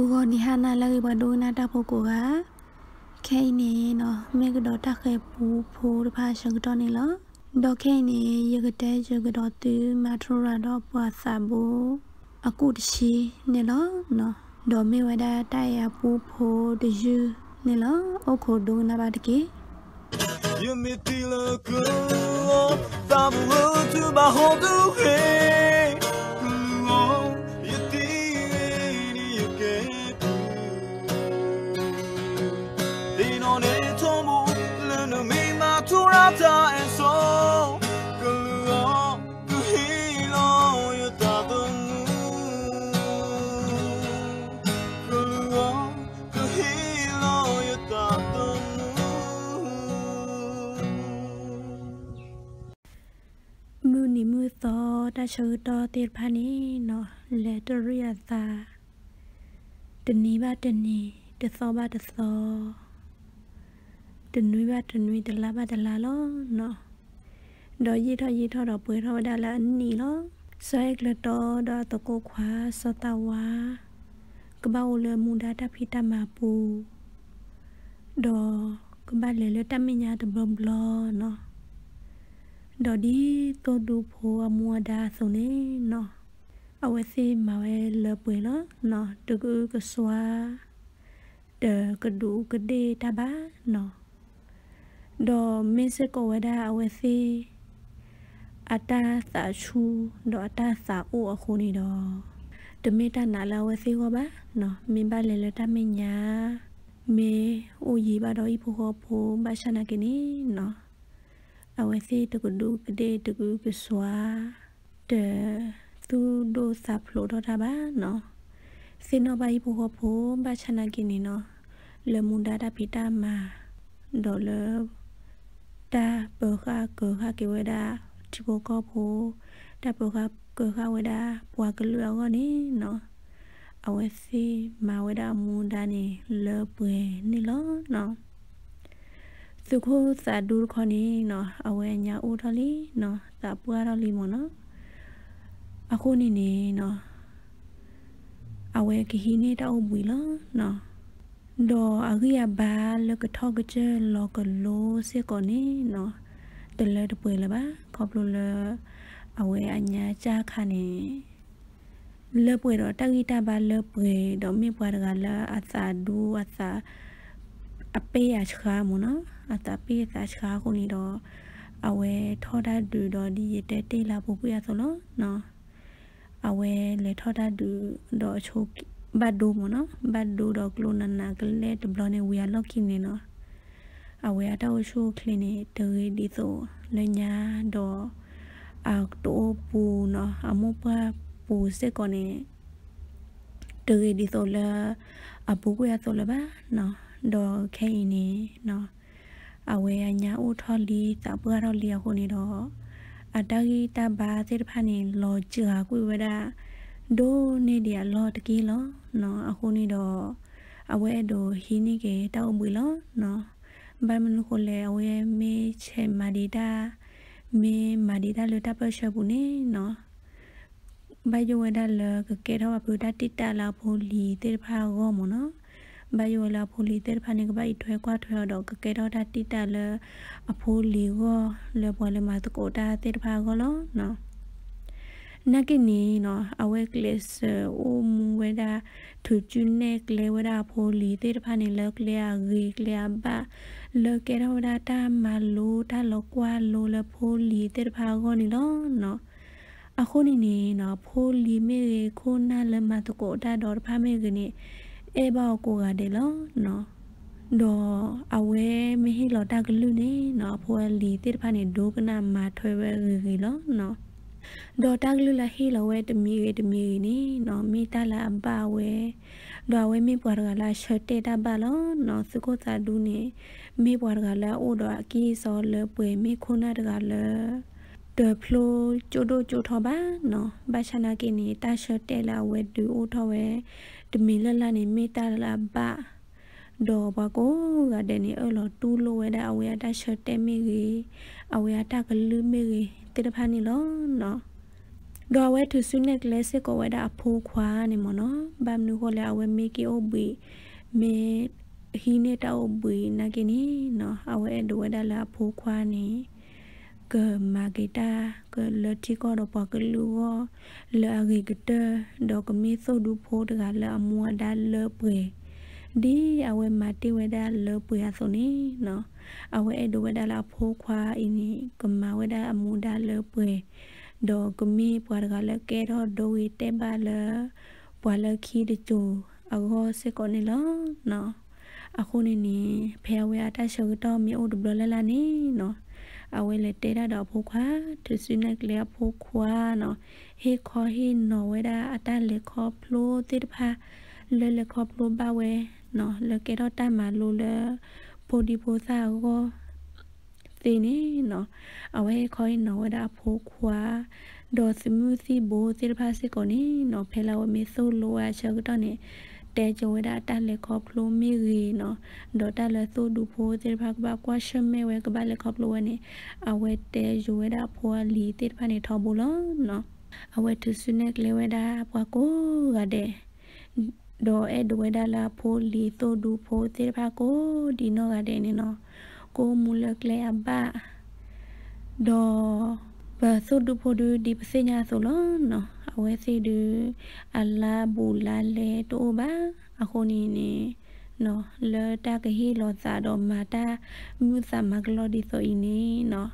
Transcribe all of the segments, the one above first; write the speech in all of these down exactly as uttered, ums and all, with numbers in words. Google ni hana lagi badu na ta poku ga. Kay ni no me go ta kay pu pu pa sang to ni lo. Do kay ni ye go te je go do tu ma tru ra do pa sa bu. Aku chi ni lo no. Do me wa da ta ya pu pu de ju ni lo o ko do na ba de ki. You me ti lo ko ta bu tu ba ho do he. Ta sửa to tiền pani nó lệ tôi riêng ta tình ní ba tình ní từ so ba từ so tình núi ba tình núi từ lá ba từ lá lo nó đó gì thôi gì thôi đó bưởi thôi đã là anh ní lo sai lệ to đó tôi cố khóa so ta quá cái bao lệ mù đã đã phi ta mà bù đó cái ba lệ lệ ta mi nhà từ bầm lo nó đó đi tôi đu phố mua đa số này nó, ở ngoài xem mà về lợp bưởi đó nó được ư cái xóa, được cái đủ cái đê ta bá nó, đó mình sẽ có ở đa ở ngoài xem, ở ta xã chu đó ta xã u ở khu này đó, từ mình ta nãy là ở ngoài xem qua bá nó, mình ba lần là ta mình nhà, mình u gì ba đó đi phố phố ba xanh cái này nó. Ao ấy tôi còn đủ cái đê tôi cứ cái xóa để tôi đồ sạp lỗ đó ra bá nó xin nó bay phù hợp phố ba chăn ăn cái này nó là muốn đá đá pita mà đó là đá bờ kha cờ kha kiểu ấy đá chỉ có co phố đá bờ kha cờ kha ấy đá qua cái lửa con ấy nó ao ấy mà ấy đá muốn đá này lơ bưởi này ló nó tôi có xả đu con đi nó ở ngoài nhà u thali nó xả bùa thali mà nó ở khu này nè nó ở ngoài cái hì này tao bùi lắm nó đồ ở cái bà lơ cái thau cái chơi lò cái lô xe con đi nó từ lời được bùi là bá cọp luôn là ở ngoài nhà cha khan nè lơ bùi đó ta ghi ta bà lơ bùi đó mi bùa là là xả đu xả ape à chả muốn nó à ta ape ta chả con đi đó à về thọ đã đủ đó đi để tê là bố bây giờ nó nó à về lấy thọ đã đủ đó cho ba đồ muốn nó ba đồ đó luôn là nãy cái lấy từ bao nhiêu giờ nó kinh này nó à về đâu cho clinic tới đi rồi lấy nhà đó à tổ bù nó à mua ba bù sẽ còn này tới đi rồi là à bố bây giờ là ba nó đó cái này nó ở ngoài nhà u thali ta bữa đó lia con này đó ở đây ta ba thế pha này lo chữa cúi về đã đô này để lo cái kia nó nó ở con này đó ở ngoài đó hình như cái tao bự nó nó ban mình con lẹ ở ngoài mẹ chơi mà đi ta mẹ mà đi ta lười ta bơi chơi bún này nó bây giờ đã là cái đó mà bữa ta tít ta là poli thế pha gom nó bây giờ là phù lý tới phần này các bạn thuê qua thuê đó cái đó đã đi ta là phù lý go là bọn là mà tụ cổ ta tới phần go đó nó nãy cái này nó ở cái list ôm về đã thử chuyên này lấy về đã phù lý tới phần này lấy lấy lấy ba lấy cái đó đã ta mà lô ta lô qua lô là phù lý tới phần go này đó nó ở khu này này nó phù lý mấy khu na là mà tụ cổ ta đó phần mấy cái này e bao cô gái để lo nó đồ áo e mấy khi lọt ra cái lưu này nó phù lý tiếp pha này đủ cái nào mà thôi về gì đó nó đồ ta lưu là khi là về từ mi từ mi này nó mi ta là ba về đồ về mi bỏ ra là shirt ta ba lo nó sự cố ta đủ này mi bỏ ra là ô đồ kia so lơ bưởi mi khôn ra là đồ plu chỗ đồ chỗ thọ ba nó ba chăn là cái này ta shirt là về từ ô thọ về tụi mình lên là này mẹ ta là ba đồ bà cố gà để này ở lò tu lôi đã ôi ta sợ tem mẹ gì ôi ta cần lư mẹ gì tết là phan này nó nó đo về thứ suy necklace sẽ có về đã phô khóa này mà nó bám nụ hoa là về mấy cái ô bì mấy hine ta ô bì na cái này nó ao về đồ đã là phô khóa này cơ mà cái ta cơ lợt chỉ có đồ bỏ cái lúa lợt gì cái tơ đồ cái mấy số đồ phô được cả lợt mua đã lợt về đi ao về mà tiêu về đã lợt về số này nó ao về đồ về đã là phô khóa ini cơ mà về đã mua đã lợt về đồ cũng mi qua đó là cái đó đôi tay ba là qua là khi để chủ ở họ sẽ có này đó nó ở khu này nè phe về ta sờ to mi ô đục là là ní nó ở về lại tay ra đó phô khóa thứ xuyên này là phô khóa nó he khó he nó về đã ta lấy khó plu tiếp ha lấy lấy khó plu ba về nó lấy cái đó ta mà luôn là phô đi phô sao go thế này nó ở đây coi nó đã phô khóa đồ xem si bố si pha si còn này nó phải là mấy số loa chơi cái đó này để cho đã ta lấy cọp lô mấy gì nó đó ta lấy số đủ phô si pha ba qua xem mấy cái ba lấy cọp lô này ở đây để cho đã phô lì si pha này thò bù lắm nó ở đây thứ suy này lấy đã qua cố gà đẻ đồ ấy đồ ấy đã là phô lì số đủ phô si pha cố đi nó gà đẻ này nó cô muốn lấy cái ba đồ và số đồ phô đồ đi xe nhà số lớn nó ở cái xe đồ ala bù la lê tô ba ở khu này nè nó lơ ta cái hi lọt giả đồ mà ta mua giả mặc lo đi số ini nó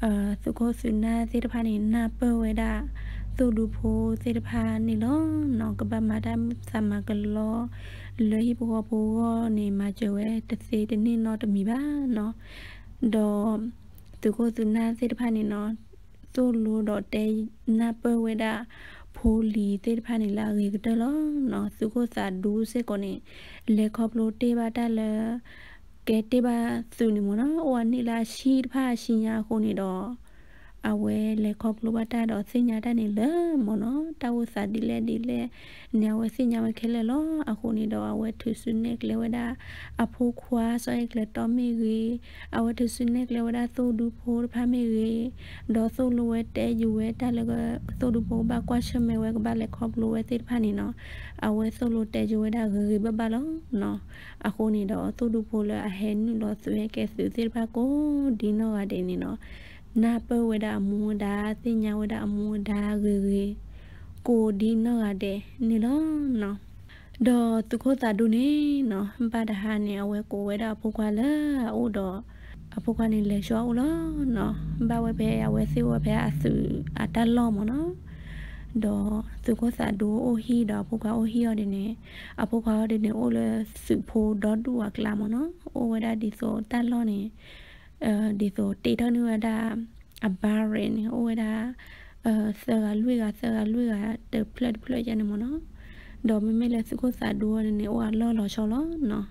ờ số cô số na xe đạp này na bơ vậy đã số đồ phô xe đạp này đó nó cái ba mà ta mua giả mặc lo lấy bùa bùa này mà chơi ấy thật sự thế nên nó tầm mì ba nó đồ từ cô từ na sẽ phải này nó solo đỏ tây na bơ về đã poly sẽ phải này là gì cái đó nó từ cô sa du sẽ còn này lấy khớp lô tê ba ta là cái tê ba từ này muốn nó ôn này là chi pha chi nhà cô này đó à về lấy khớp lô ba ta đó xây nhà ta này lỡ mà nó tao sa đi lẹ đi lẹ nhà về xây nhà mà khéo lẹ ló à cô này đó à về thử xuyên này lấy về đã à phô khóa so với lấy tóm mấy gì à về thử xuyên này lấy về đã sâu du phô pha mấy gì đó sâu lúa để dù về ta lấy cái sâu du phô ba qua xem mấy cái ba lấy khớp lúa tết pha này nó à về sâu lúa để dù về đã gửi ba ba ló nó à cô này đó sâu du phô là hẹn đó suy cái sự tết pha cô đi nó à để này nó na bơ với đã mua đá thì nhau với đã mua đá gửi cô đi nó để nè đó nó đó tụi cô ta đun nè nó ba đã hà nè với cô với đã phụ qua lỡ ô đó phụ qua này lấy số đó nó ba với bé với siêu với bé sự à ta lo mà nó đó tụi cô ta đu ô hi đó phụ qua ô hi ở đây nè à phụ qua ở đây nè ô là sự phô đó đua làm mà nó ô với đã đi số ta lo nè đi số tì thôi nữa đã à ba rèn ôi đã sờ lui cả sờ lui cả từ plei plei cho nên mà nó đó mình mới là sự cố xả đua nên ôi lo lo cho nó nó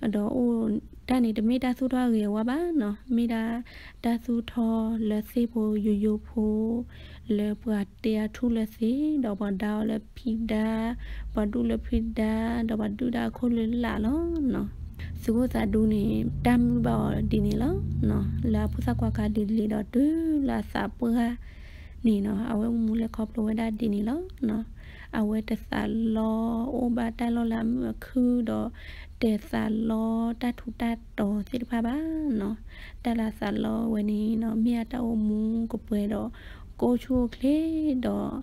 đó ôi ta này thì mới đã su thoa ghê quá bá nó mới đã đã su thoa là si po yu yu po là bát tia thu là si đó bát đào là pida bát du là pida đó bát du đã khôn lên lạ nó nó sự cố giả đu này đam bò đi này lắm nó là phút sau qua cả đi lì đó chứ là sạp bữa nè nó áo em muốn lấy cọp đồ đã đi này lắm nó áo em đặt sạp lo ô ba ta lo lắm mà cứ đó để sạp lo ta thu ta đỏ xịt pha bá nó ta là sạp lo vậy nè nó mía ta ôm muốn cọp về đó cô chua thế đó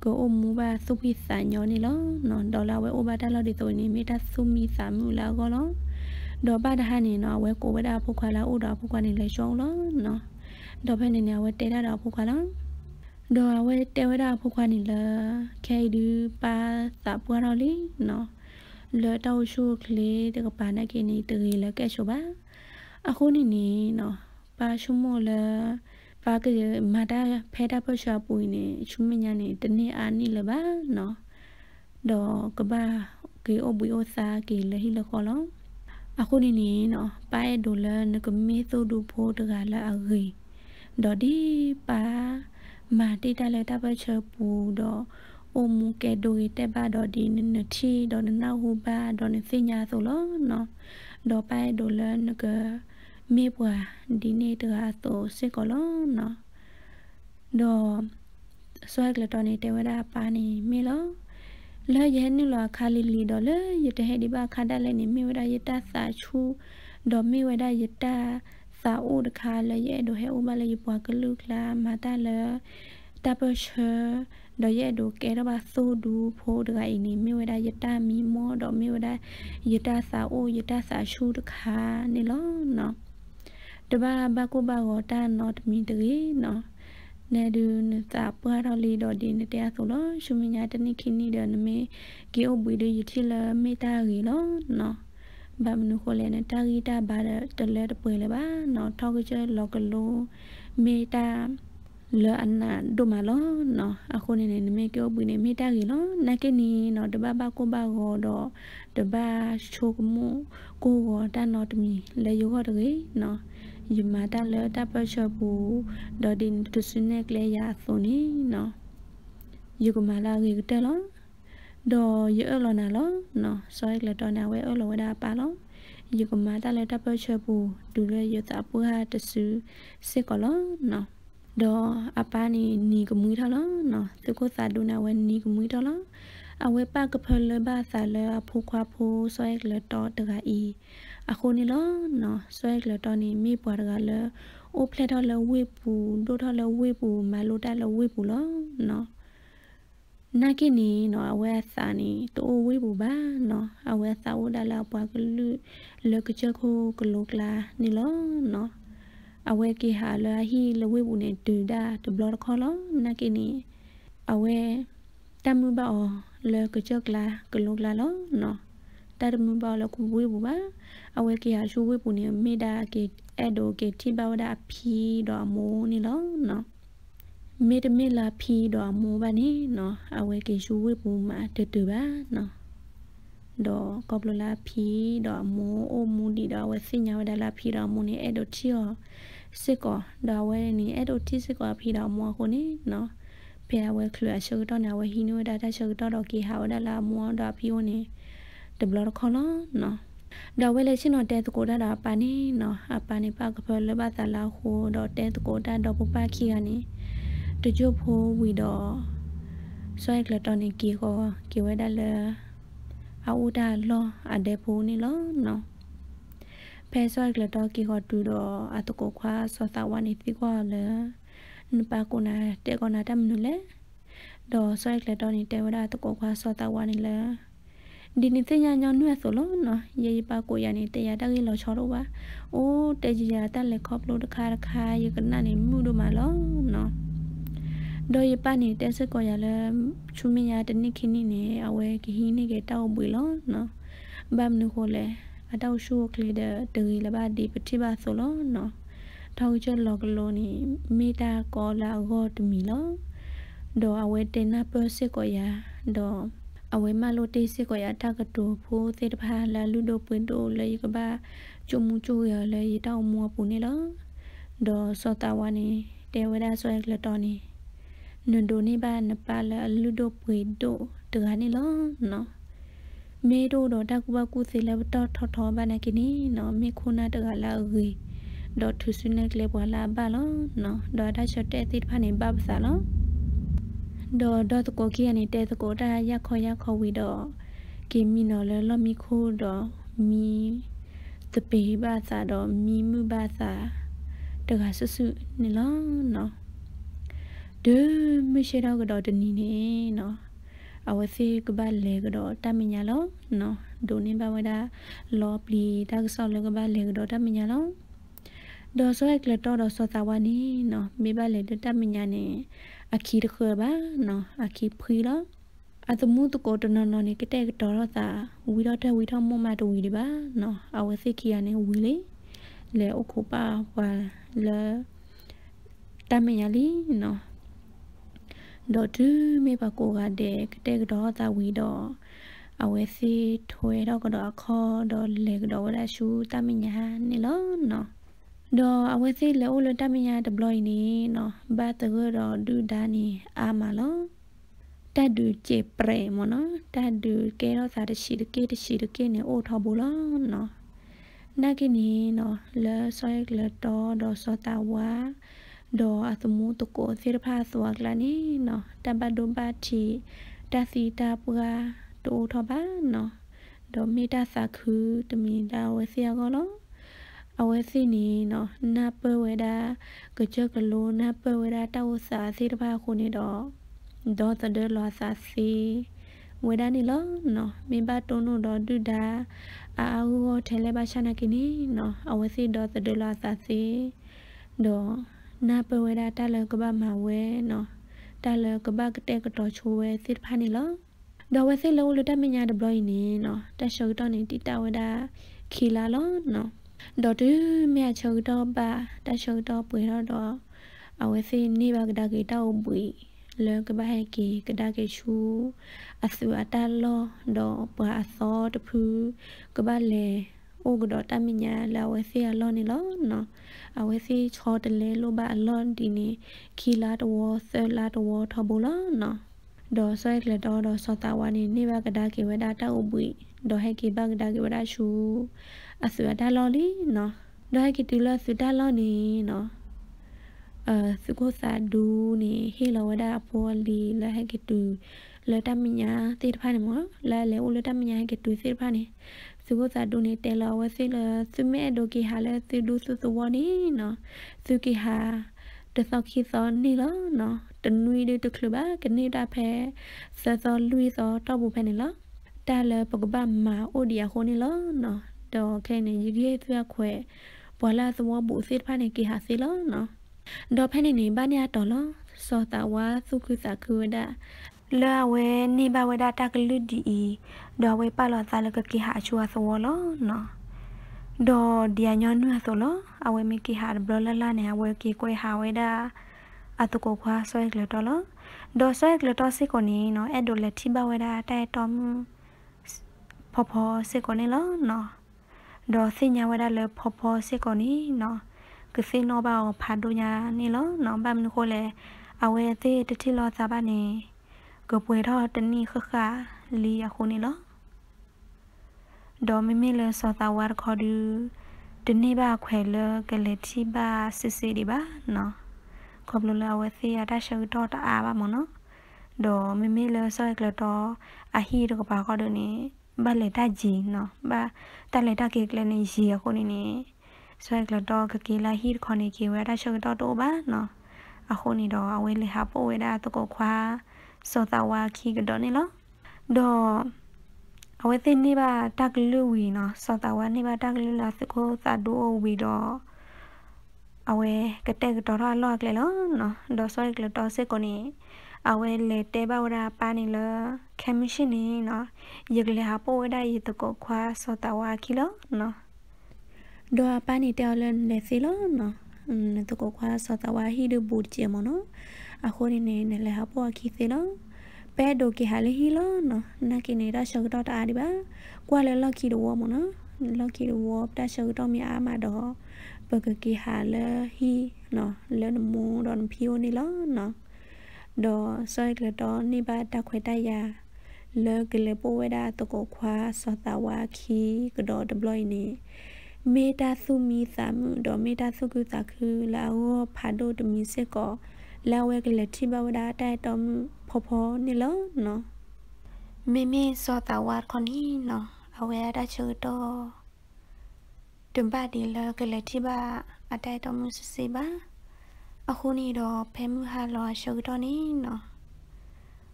cô ôm mua ba sumi xả nhỏ này đó nó đó là với ba ta lo đi rồi này mới ta sumi xả mua là go đó đó ba ta này nó với cô với đào phụ khoa là u đó phụ khoa này lấy xong đó nó đó bên này nhà với tê đào phụ khoa đó đó với tê với đào phụ khoa này là cây đưa ba xả bữa nào lý nó lỡ tàu chuột lấy từ các bạn này cái này từ là cái số ba à khu này này nó ba số một là và cái mà ta phải đáp ứng cho bụi này chúng mình nhà này tính này ăn đi là ba nó đó cái ba cái ô bụi ô sa cái là hi là khó lắm à khu này này nó ba đô la nó có mấy số đô phô được gọi là ở gì đó đi ba mà đi ta lại đáp ứng cho bụi đó ôm một cái đôi tay ba đó đi nên là chi đó nên là hú ba đó nên xây nhà số lớn nó đó ba đô la nó cái mẹ bùa đi nè từ hà tổ sẽ có lắm nó đó Soal kelatoan itu ada apa ni? Melo, lah jangan ni loa kali lido lah. Ia teh di bawah kada le ni. Mewada ia ta sachu, domi wada ia ta saud kala ia doh he ubah le ia buat keluk lah mata le. Ta percaya doh ia doh kira basu doh podai ni. Mewada ia ta mimo, domi wada ia ta saud ia ta sachu kala ni loh no. Deba baku bawa ta not mitri no. Nè đường ta bữa đó lì đòi đi nè ta số đó chúng mình nhà trên kia nè đường mẹ kiểu buổi đôi chỉ là mẹ ta gì đó nó bà mình khổ lên ta gì ta bà trở lại được bơi là bà nó thao cái chơi lò cờ lô mẹ ta lỡ ăn là đồ mà đó nó à khổ này nè mẹ kiểu buổi này mẹ ta gì đó nãy cái nè nó được ba ba cô ba gò đó được ba số mũ cô gò ta nó tụi mình lấy vô được gì nó nhưng mà ta lỡ ta bao giờ bù đòi đến tụt xuống này lấy giá số này nó, dù có mà là người ta lắm, đồ dễ lo nào lắm, nó soi là đồ nào vậy ở lo đa ba lắm, dù có mà ta lỡ ta bao giờ bù đủ rồi giờ ta bù ha tụt xuống sẽ có lắm, nó, đồ apa này ní có mũi thao lắm, nó, tôi có sao đồ nào vậy ní có mũi thao lắm, à vậy ba cái phần lỡ ba sao lỡ phù khoa phù soi là đồ tự ai à khôn đi đó nó xoay là tao này mi bỏ ra là ốp lại đó là quê bù đôi đó là quê bù mà lô ta là quê bù đó nó na cái này nó quê xa này tôi quê bù ba nó quê xa ở đây là bỏ cái lư lơ cái chơi khô cái lục là này đó nó quê kia hà là hi là quê bù này từ đa từ bờ khó đó na cái này quê tam mươi bao lơ cái chơi là cái lục là đó nó ta được mua bao là cũng vui bùa à vậy kia chú vui bùn này mẹ đã cái edo cái thì bao đã phi đỏ mù này đó nó mẹ đã mẹ là phi đỏ mù bạn ấy nó à vậy kia chú vui bùn mà từ từ ba nó đỏ cọp là phi đỏ mù ôm mù đi đỏ vậy xin nhau đã là phi đỏ mù này edo chưa sẽ có đỏ vậy này edo thì sẽ có phi đỏ mù con ấy nó phải vậy khử sơ đó nào vậy hino đã đã sơ đó đỏ kia hảo đã là mù đỏ phi này đập lọt khó nó nó đầu về lấy xin nó té từ cổ ra đó bà ní nó à bà ní bà gặp phải lấy bà ta lao khô đó té từ cổ ra đó bố bà kia ní từ chỗ phố vui đó xoay là tròn này kia có kiểu ấy đã là áo đã lo à đẹp phố này lo nó phe xoay là tròn kia có từ đó à từ cổ qua so sánh quan hệ thì có là bà cô này té con này đâm nữa lẽ đó xoay là tròn này té vào đó từ cổ qua so sánh quan hệ là đi nít thế nhà nhau nuôi sầu lắm nó, vậy ba cô nhà nít thế nhà ta ghi lò chó đâu ba, ô thế nhà ta lại khóc lô được khai được khai, vậy cái này nít mua đồ mà lắm nó, đôi ba nít thế sẽ có nhà là chúng mình nhà trên này khi nè, à vậy cái hi này cái tao bự lắm nó, ba mình khổ lẽ, à tao suốt thì để từ là ba đi bứt ba sầu lắm nó, thâu cho lò cái lô nè, mi ta có là gót mì lắm, đồ à vậy tên là bơ sẽ có nhà đồ à vậy mà lô tê sẽ gọi là ta cái đồ phố tây ba là lưu đồ bến đồ lấy cái ba chung mua chui ở lấy tao mua bún này đó đồ so tao này đeo với đa so là to này nửa đồ này ba nửa ba là lưu đồ bến đồ từ hai này đó nó mấy đồ đó ta qua cú sẽ là to thọ thọ ba này cái này nó mấy khu na từ hai là gửi đồ thứ suy này lấy qua là ba đó nó đó đã cho tê tây ba này ba sáu đó đó đó tụi cô kia này tụi cô ra ya khoi ya khoi đó cái mi nó là lo mi khô đó mi tập bì ba sa đó mi mưa ba sa được hả sự sự này lo nó đứa mới chơi đâu cái đó trên này nó à vậy thì cái ba lề cái đó ta mình nhà lắm nó đồ này ba mươi đa lo bì ta cứ sau là cái ba lề cái đó ta mình nhà lắm đó số hai là to đó số tao anh ấy nó mấy ba lề đó ta mình nhà này à khi được khơi bá nó à khi phơi đó à tụi mua tụi cô tụi nó nó này cái tay cái đó là ta uý đó ta uý thằng mua mà tụi uý đi bá nó à với cái kia này uý lấy lấy ô khổ ba và là ta mày nhà lý nó đó chứ mấy bà cô gà để cái tay cái đó ta uý đó à với cái thôi đó cái đó kho đó lấy cái đó ra chú ta mày nhà này đó nó đó à vậy thì là ô lần ta mình nhà deploy này nó ba từ đó đưa đàn này à mà nó ta đưa chế pre mà nó ta đưa cái nó ta được xịt được kia được xịt được kia này ô thao bù nó nó na cái này nó là soi là to đó so tao quá đồ à số mu tụ cổ xếp pha số là ní nó tam ba đom ba chỉ đa si đa bua đồ thọ ba nó đồ mi đa sa khứ từ mi đa ở xia có lắm ở xia ní nó na bơ về đa cái chơi cái lô na bơ về đa tao sa xếp pha khu này đó đó giờ đưa lo sa si về đa ní lắm nó mi ba tô nó đó đưa đa à u thề ba cha na kí nó ở xia đó giờ đưa lo sa si đó na bơ về đa ta lời của ba mà về nó ta lời của ba cái tên cái trò chơi xếp pha này lắm đó với xe lâu rồi ta mới nhà được rồi nè nó ta chơi đó nè tí tao đã khi là lớn nó đó chứ mẹ chơi đó bà ta chơi đó buổi đó đó ở với xe nè bà đã cái tao buổi lỡ cái bà hay kì cái đã cái chú à sửa ta lo đó bà à so được thứ cái bà lè ô cái đó ta mới nhà là với xe lo nè lớn nó ở với xe cho tên lè lo bà lớn thì nè khi là đồ sửa là đồ thọ bù lớn nó đó soi là đó đó so tao anh nè ba cái đa kí với đa tao bụi đó hay kí ba cái đa kí với đa chú à sửa đa lo đi nó đó hay kí từ là sửa đa lo nè nó ờ sửa cô sa du nè khi là với đa poly là hay kí từ lời tam mình nhá tít pha này mỏ là lấy u lời tam mình nhá hay kí từ tít pha này sửa cô sa du nè tê là với sửa là sửa mẹ đồ kí hà là sửa du sửa sửa nè nó sửa kí hà từ sau khi sửa nè đó nó nuôi đi từ khử ba cái này đã phải sao sao lui sao tao bù phải này lắm ta là bậc ba mà ô địa khôn này lắm nó đó cái này dễ ra khỏe bỏ là số bộ xịt phải này kỳ hạ xịt lắm nó đó phải này này ba nhà đó lắm so tạo quá su cứ giả cứ đã là về ni ba về đã ta cứ lướt đi đó về ba là sao là cái kỳ hạ chùa số lắm nó đó địa nhon nữa số lắm à về mấy kỳ hạ bờ là là này về kỳ quay hạ về đã à tụi cô khoa soi lửa to lắm, đồ soi lửa to xí còn này nó, em đồ lẹt thì bao giờ ta tóm, phò phò xí còn này lắm nó, đồ xí nhà bây giờ lửa phò phò xí còn này nó, cứ xí nó bao phá đồ nhà này lắm nó, ba mình cô lẹ, à quê xí từ khi lo ra ba này, cứ quê đó đến nay khá khá, lì à cô này lắm, đồ mình mới lừa so tao vào khó đưa, đến nay ba khỏe lừa cái lẹt thì ba xí xí đi ba nó. Còn luôn là với xe đã chơi trò ta à ba món đó, đồ mình mới lơ soi cái trò à hi được bà con được nè, ba lấy ta gì nó, ba ta lấy ta kia lên này gì à con nè, soi cái trò cái kia là hi con này kia đã chơi trò đồ ba nó, à con này đó, với lấy hấp với đã tôi có khoa, so tao qua khi cái đó này lắm, đồ, với xe này ba ta lưu ý nó, so tao qua này ba ta lưu là sự cô ta đồ vì đó. Ao ấy cái tên cái trò đó loài cái đó nó đó soi cái đó sẽ còn này ao ấy lấy tế bào ra pan này là chemistry này nó dược lấy hấp ô đây thì tôi có khoa so tao qua kia đó nó đó pan này tao lên để xí đó nó tôi có khoa so tao qua hi được bù chia mà nó à khôn này này lấy hấp ô kia xí đó bé đồ kia hà lấy hi đó nó na kia này đã sờ đó ta đi bá qua lấy lo kia đồ mà nó lo kia đồ đã sờ đó mi à mà đó bởi cái hà là hi nó lên mù đòn piu này ló nó đó soi cái đó ni ba ta khỏe tay ya lơ cái lệ bố ấy đã tổ cổ khoa so tao qua khi cái đó đập lôi này mẹ ta su mi sắm đó mẹ ta su cứ ta cứ là ô phá đồ tụi mình sẽ có là về cái lệ chi bao đã tay tôm phô phô này ló nó mẹ mẹ so tao qua con hi nó ao ấy đã chơi to đừng ba đi là cái lệ thì ba ở đây tao muốn xí ba ở khu này đó phèm hà lo sờ đó nè nó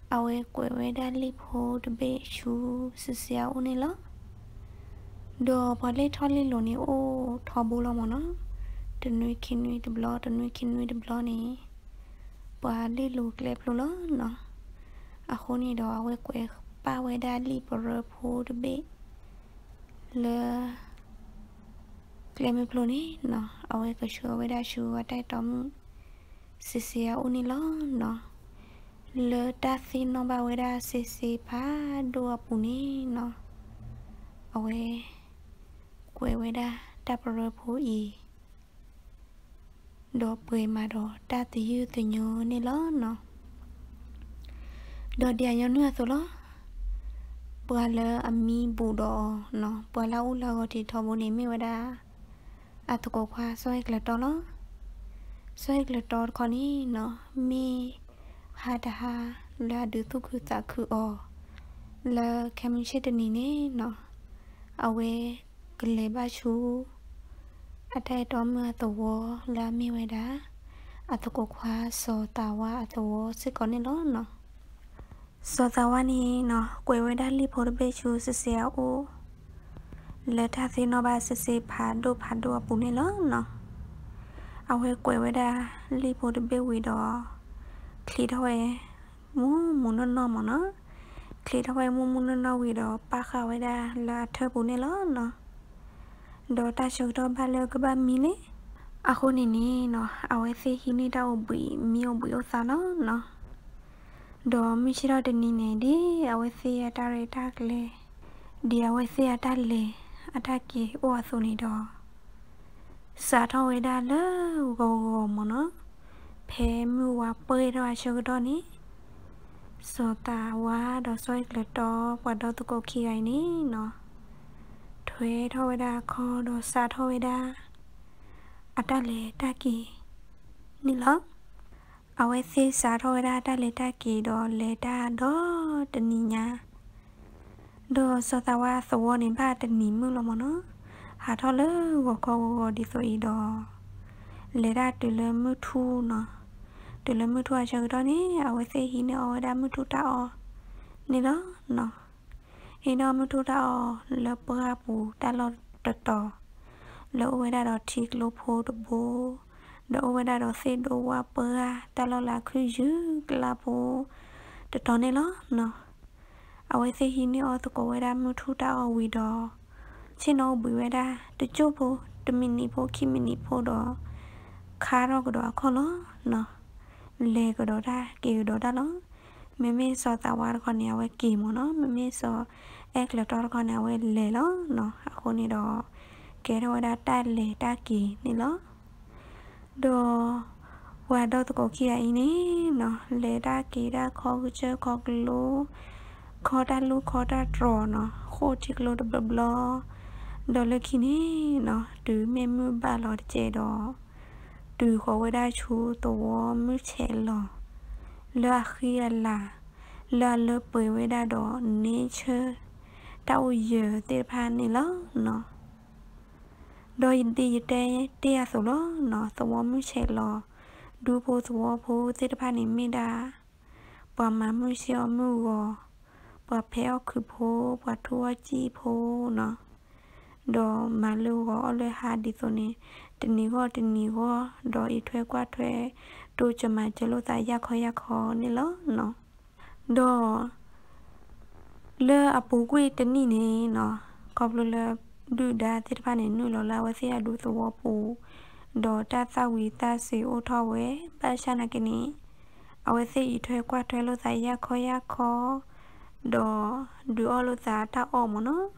ao ấy quậy với đa lip hồ đừng bê chú xí xéo này lắm đồ bỏ lấy thoi lên lồn này ô thò bù lo mà nó đừng nuôi kinh nuôi đừng lo đừng nuôi kinh nuôi đừng lo nè bỏ lấy lục lẹp lù lắm nó ở khu này đó ao ấy quậy ba với đa lip hồ đừng bê là cái mẹ plon này nó ao ấy cái chùa với đa chùa tại trong xí xí ở uni lo nó lỡ ta xin nó bao với đa xí xí phá đồ puni nó ao ấy quê với đa ta bờ phố gì đồ bưởi mà đồ ta tự yêu tự nhớ nên lo nó đồ địa nhớ nữa số lo bữa lỡ âm mi bù đồ nó bữa lâu lâu thì thò bún ném với đa à tụi cô khoa soi cái đó nó Xoay lật đỏ con ý nó mi ha đà ha là đứa thuốc hư tạ khử ồ là kèm mình sẽ đừng nế nó áo ế gần lấy ba chú ở đây đó mà tổ vô là mi ngoài đá ở tổ cổ khoa sổ tàu hoa ở tổ vô sẽ có nên đó nó sổ tàu hoa này nó quay với đá li phố bê chú sẽ xéo ô lỡ ta thì nó ba sẽ xếp phá đồ phá đồ bụng này đó nó áo ế quay với đá li phố bê quý đó khi đó ế muốn muốn nó nó mà nó khi đó ế muốn muốn nó nó quý đó ba khảo với đá là thơ bụng này đó nó đó ta chơi đó ba leo cái ba mini à khôn này nó áo ấy sẽ khi này đâu bị miêu bị ô sao nó nó đó mình chỉ đâu đến này đi áo ấy sẽ ta lấy ta lê đi áo ấy sẽ ta lê ta kia ô số này đó sao thâu ấy đã lỡ gò gò mà nó phe mua à bơi rồi chơi đó ní so ta quá đó soi lật đó và đó tụi cô kia ấy ní nó thuế thôi đa kho đồ xa thôi đa à ta lệ ta kỳ ni lắm áo ấy xe xa thôi đa ta lệ ta kỳ đồ lệ ta đó tình nì nha đồ sao ta qua số nên ba tình nì mưu lòng mà nó hả thôi lỡ gồ gồ gồ đi rồi đồ lệ ta từ lỡ mưu thu nó từ lỡ mưu thu à chờ đó ní áo ấy xe hí nè áo ấy đa mưu thu ta ồ ni đó nó hi nó mới thu đào lớp ba bù đã lo đợt đỏ lỗ với đào thì lỗ phố đổ bố đỗ với đào xe đổ qua ba đã lo là cứ giữ là bố đợt đỏ này đó nó ở với xe hi nó tụ cổ với đào mới thu đào quỳ đỏ trên nó bùi với đào từ chỗ bố từ mình đi phố khi mình đi phố đó khá đó cái đó khó lắm nó lê cái đó ra kiểu đó đã lắm mẹ mẹ so tao qua con nào ấy kì mà nó mẹ mẹ so ác là tao con nào ấy lệ nó nó khôn này đó kẻ đâu đã ta lệ ta kì này đó đồ qua đâu tụi cô kia ấy ní nó lệ ta kì ta khó chơi khó lú khó ta lú khó ta trò nó khô chích lú đập đập lo đồ lệ kì ní nó từ mẹ mẹ ba lo chè đó từ khó với đa chú tổ mới chè lo lỡ khi là lỡ lỡ bởi với đa đó nên chơi đâu giờ tiếp hành này lỡ nó đôi đi chơi tia số lỡ nó số mới chơi lò đu phố số phố tiếp hành này mới đã bỏ mà mới chơi mới gò bỏ phéo khử phố bỏ thua chi phố nó đó mà lưu gõ lời hạt đi số này tình ní gõ tình ní gõ đó ít thuê qua thuê tôi cho mà chơi lô tài gia khó gia khó nên lỡ nó đó lơ à bù quê tính gì nè nó cọp lơ lơ đưa đa thiết pha này nuôi lò lao xe đủ số bù đó ta sao quý ta xì ô thao ấy ba cha là cái này áo ấy xe thuê qua thuê lô tài gia khó gia khó đó đưa lô tài ta ôm mà nó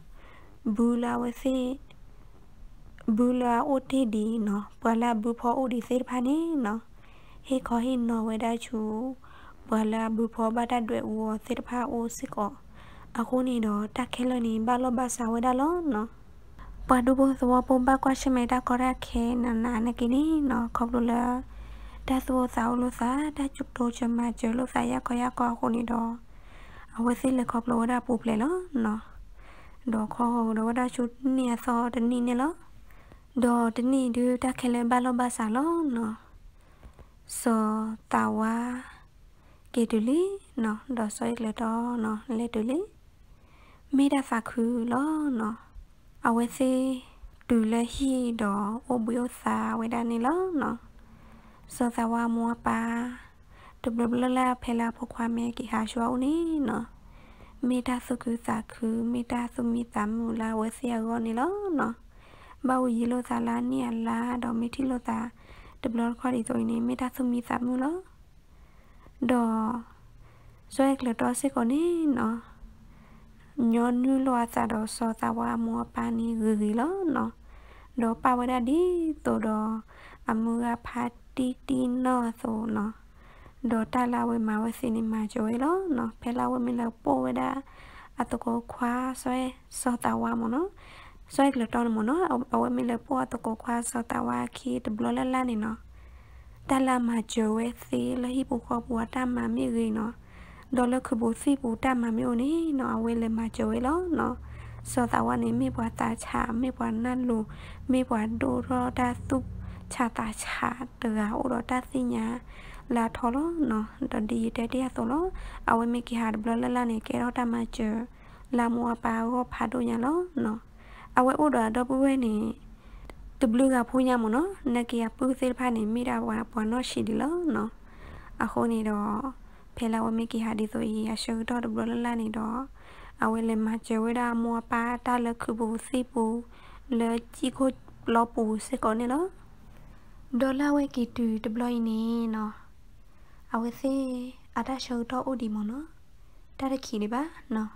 bù lao xe bù là ô thế đi nó bù là bù phó ô đi thiết pha này nó hi khó hi nó với đa chú và là bùi phó ba đa đuổi ua xếp pha ô xích ọ à khu này đó ta khe lời này ba lô ba sáu với đa lô nó và đu bông số bông ba qua xe máy đã có ra khe nà nà nà kì ní nó không đủ là đa số sáu lô xá đa chụp đồ cho mà chơi lô xá ya có ya có khu này đó à với xích lời khóc lô đa bụp lệ lô nó đó khó hồ đó đa chú nè so đến nì nè lô đó đến nì đưa ta khe lời ba lô ba sáu lô nó so tao à kể từ lý nó đó soi là đó nó lấy từ lý mi đã phá khứ đó nó áo ấy xe từ lấy hi đó ô bùi ô xa với đàn này đó nó so tao à mua pa đập đập lơ la phải là phục hoa mẹ kỹ hạ xóa ní nó mi đã soi khứ xả khứ mi đã soi mi tắm là với xe gòn này đó nó bao gì lô xa lá nia lá đó mi thích lô xa đập lót qua đi rồi này mới đã xong mi sắm luôn đó, đó, rồi là đó sẽ còn này nó, nhon như loa ta đó so ta qua mua pani gửi đó nó, đó pa qua đi tổ đó, amura party dinner tổ nó, đó ta lao về mà về cinema chơi đó nó, phải lao về mình là po về đã, atoko khóa rồi so ta qua mà nó xoay lật đòn mà nó ở ở bên mình lật qua tụi cô qua sau tao qua khi đập lô la la này nó ta là mà châu ếch là hi bố khó bố ta mà mẹ gì nó đó là cứ bố xí bố ta mà mẹ ôi nó quên lên mà châu đó nó sau đó anh em mẹ bố ta chả mẹ bố nan lù mẹ bố đồ ro ta súp chả ta chả từ áo đó ta xí nhá là thọ nó nó đó đi để đi thọ nó áo em mẹ kia hạt bơ là là này cái đó ta mà châu là mua bao góp hạt đồ nhà nó nó áo em đó đó bữa này tụi blue gặp phu nhà nó nè kia phu xe pha này mi ra qua qua nó xịt đi lớn nó à khô này đó phải là ôm kia đi rồi à sơ đó được rồi là này đó à quên lên mà chơi với đa mua pa ta là cứ bù xí bù là chỉ có lo bù sẽ có này đó đó là quên kia từ tụi blue này nó à quên xe à ta sơ đó ôm đi mà nó ta đã kĩ đi ba nó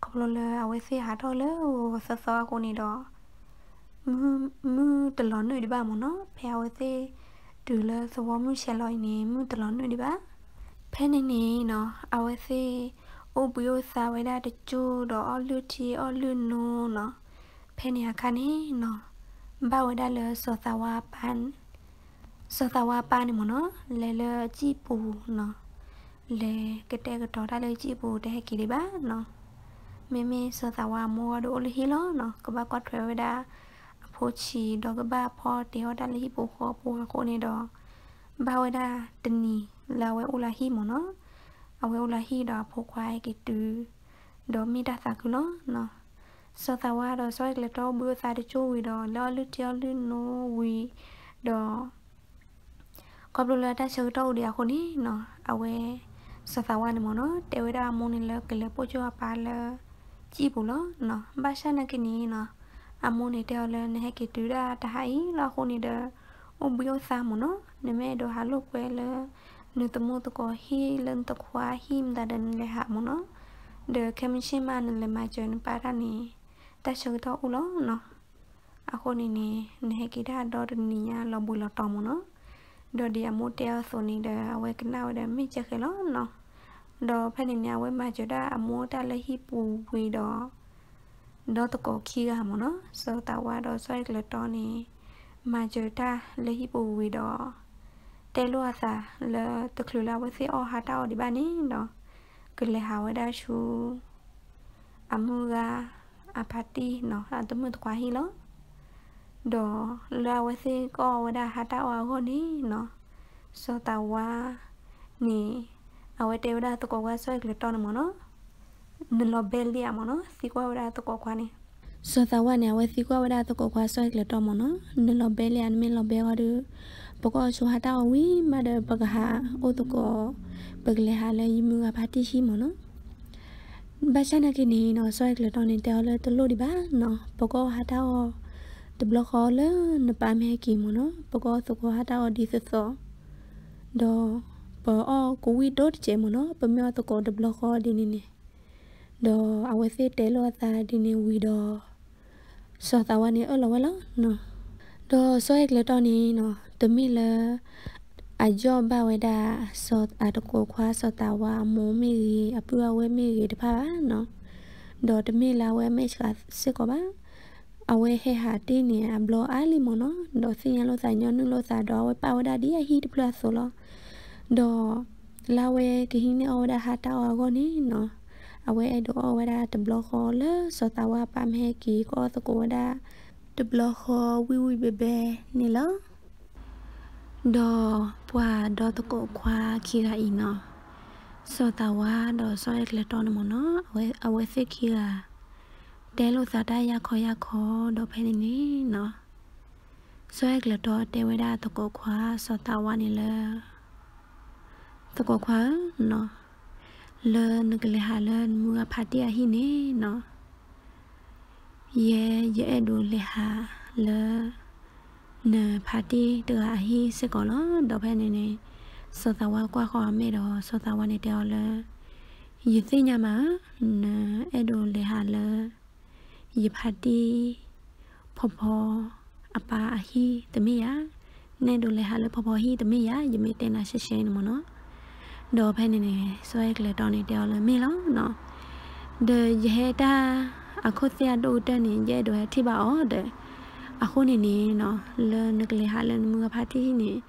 không lo lơ à quên xe há thôi lơ sơ sơ khô này đó mưa mưa từ lón nơi đi ba món nó phèo thế từ là sau đó mưa xè lòi nè mưa từ lón nơi đi ba phèn này nè nó ao thế ô bưu sao vậy đã được chú đó lừa chi ô lừa nô nó phèn này khăn nè nó bao vậy đã lừa sờ tàu à pan sờ tàu à pan này món nó lừa lừa chi bù nó lừa cái tay cái trò đã lừa chi bù để kĩ đi ba nó mẹ mẹ sờ tàu à mua đồ lừa hí ló nó có ba quạt phèo vậy đã phố chỉ đó cái ba pho thì họ đã lấy bộ kho bộ kho này đó bao đã tình nhì là quay u là hi mà nó à quay u là hi đó phố quay cái từ đó mi đã sạc nó nó sau tao qua rồi sau cái tao bữa sau để chui đó lo lướt theo lướt nó quỳ đó còn rồi là ta chơi tao đi à con đi nó à quay sau tao qua này mà nó đều đã mua nên là cái là phố cho ba là chỉ bộ nó nó ba sáng là cái này nó amun này theo lên này cái thứ ra ta hãy là con này đó ông biểu sao mà nó nên mẹ đồ halo quẹt là nửa tấm mô tôi có hi lên tôi khóa him đã đến để hạ mà nó để kem chim ăn là mà chơi nó para này ta chơi tao u ló nó à con này này này cái ra đó đến nhà là bùi là tòm mà nó đó đi amun theo số này đó quay cái nào để mình chơi cái ló nó đó phải đến nhà quay mà chơi ra amun ta lấy hi bù bùi đó đó tôi có kia mà nó sau tao qua đó xoay cái to này mà chơi ta lấy bù vì đó tê lúa sa là tôi khử lao với xe ô hạt tao đi ba ní đó cứ lấy hào ở đây chú amuga apati nó là tôi mới quá hi lắm đó lao với xe co ở đây hạt tao ở con ní nó sau tao qua nè ở đây tê đây tôi có qua xoay cái to này mà nó nên lo bê lia mà nó xí qua đây tôi có qua này so tao qua này với xí qua đây tôi có qua soi cái trò mà nó nên lo bê lia nên lo bê qua được bố có số hạt tao quý mà được bậc hạ ô tôi có bậc lệ hạ là như gặp hạt chi mà nó ba sáng nay cái này nó soi cái trò này tao là tôi lo đi ba nó bố có hạt tao tôi lo khó lớn nó ba mẹ kì mà nó bố có số có hạt tao đi sờ sờ đó bố ô cũng biết đốt chế mà nó bố mẹ tôi có được lo khó đi nè đó áo ấy té lo ta đi nè quỳ đó so tao anh ấy lo quá lắm nó đó so ấy là tao nè nó tụi mi là ai cho bao ấy đã so ai đâu có khóa so tao qua mố mi gì à bữa áo ấy mi gì được ba nó đó tụi mi là áo ấy mấy cả sẽ có ba áo ấy hay hạt đi nè à lo ai li mồ nó đó xin nhà lo ta nhớ nước lo ta đó áo ấy bao ấy đã đi à hi được là số lo đó là áo ấy cái hình này áo đã hạt tao áo con đi nó à quê ai đó quê đa tập lo khó lớ so tao qua pam he kì có tao quê đa tập lo khó vui vui bề bề này lớ đó qua đó tao quê qua kia là in nó so tao qua đó soi cái to này mà nó quê à quê xe kia để lo sao đây ya khó ya khó đó phải này nó soi cái to để quê đa tao quê qua so tao qua này là tao quê qua nó lên cái lệ lên mua party à hi nè nó, ye ye đồ lệ hà lên nè party từ à hi sẽ có nó đâu phải này này, sau tao qua qua khó mẹ đó sau tao qua này theo là, ye xí nhà má nè e đồ lệ hà lên, ye party, phò phò, apa à hi tụi mi á, nè đồ lệ hà lên phò phò hi tụi mi á, ye mi tên là sẽ sẽ nó mà nó đồ bên này này xoay cái tròn này đều là mi lắm nó để dễ ta à khôi xe đồ trên này dễ đồ thì bảo để à khôi này này nó lên nước lệ hạ lên mưa phát thì này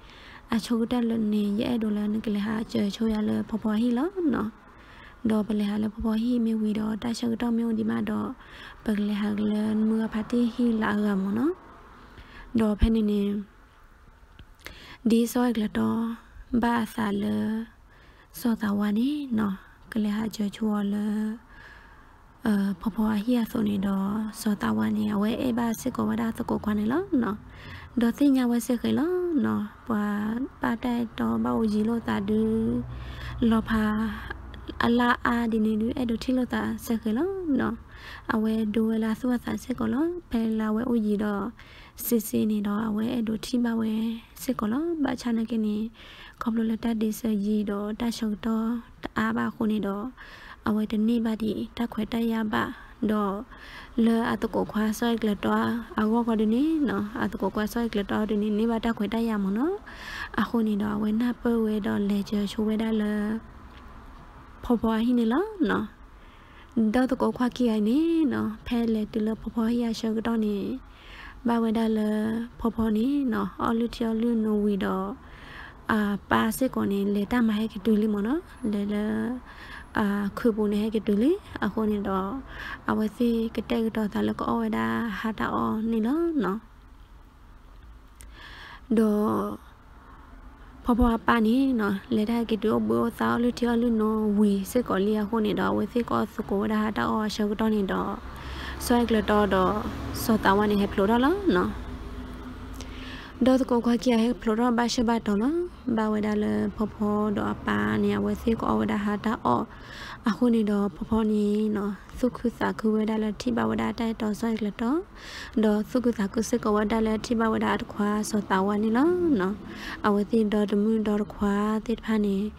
à cho cái lần này dễ đồ là cái là chơi chơi là phò hi lắm nó đồ bật là là phò hi mấy quỷ đó ta cho cái mấy đi mà đó bật là là mưa party hi là gầm nó đồ phe này nè đi soi là đó ba xả là so tàu này nó cái là chơi chùa là phò phò hi số này đó so tàu này ở ba sẽ có ba sẽ có quan này lắm nó đó thì nhà vệ sinh cái đó nó và ba đây đó bao gì lo ta đưa lo pa ala a đi này đưa đồ chi lo ta sẽ cái đó nó à về đồ là xua ta sẽ có đó phải là về ô gì đó cc này đó à về đồ chi bao về sẽ có đó ba cha này cái này không lo là ta đi sờ gì đó ta sờ to a ba cô này đó à về đến này ba đi ta khỏe tay ya ba đó lơ à tụi cô khoa soi kẹt đó à gõ vào đây nó à tụi cô khoa soi kẹt đó đây này bà ta khỏe tay yam nó à cô này đó quên nạp về đó lệ chơi chơi đây là phò phò hi này lắm nó đó tụi cô khoa kia này nó phe lệ từ lơ phò phò hi chơi cái đó này ba về đây là phò phò này nó ở lưỡi chơi lưỡi nuôi đó à ba sẽ còn này lệ ta mà hay cái túi li mà nó lệ là à khử bùn này cái túi lý à khô này đó à vậy thì cái tay cái đó là có oi đa hạt đào này đó nó đồ phò phò ba này nó lấy ra cái túi bữa sau lưỡi theo lưỡi nó quỳ sẽ có lia khô này đó vậy thì có số cổ đa hạt đào sau cái đó này đó sau cái đó đó sau tao này hết lúa đó lắm nó đó cô qua kia hết rồi ba xe ba đó nó ba về đây là phò phò đó ba nè về xí có về đây hả ta ở à khu này đó phò phò này nó suốt cứ xả cứ về đây là thi ba về đây đây đó soi là đó đó suốt cứ xả cứ xí có về đây là thi ba về đây khóa số tàu này nó nó à về thì đó đầm đó khóa tết pha này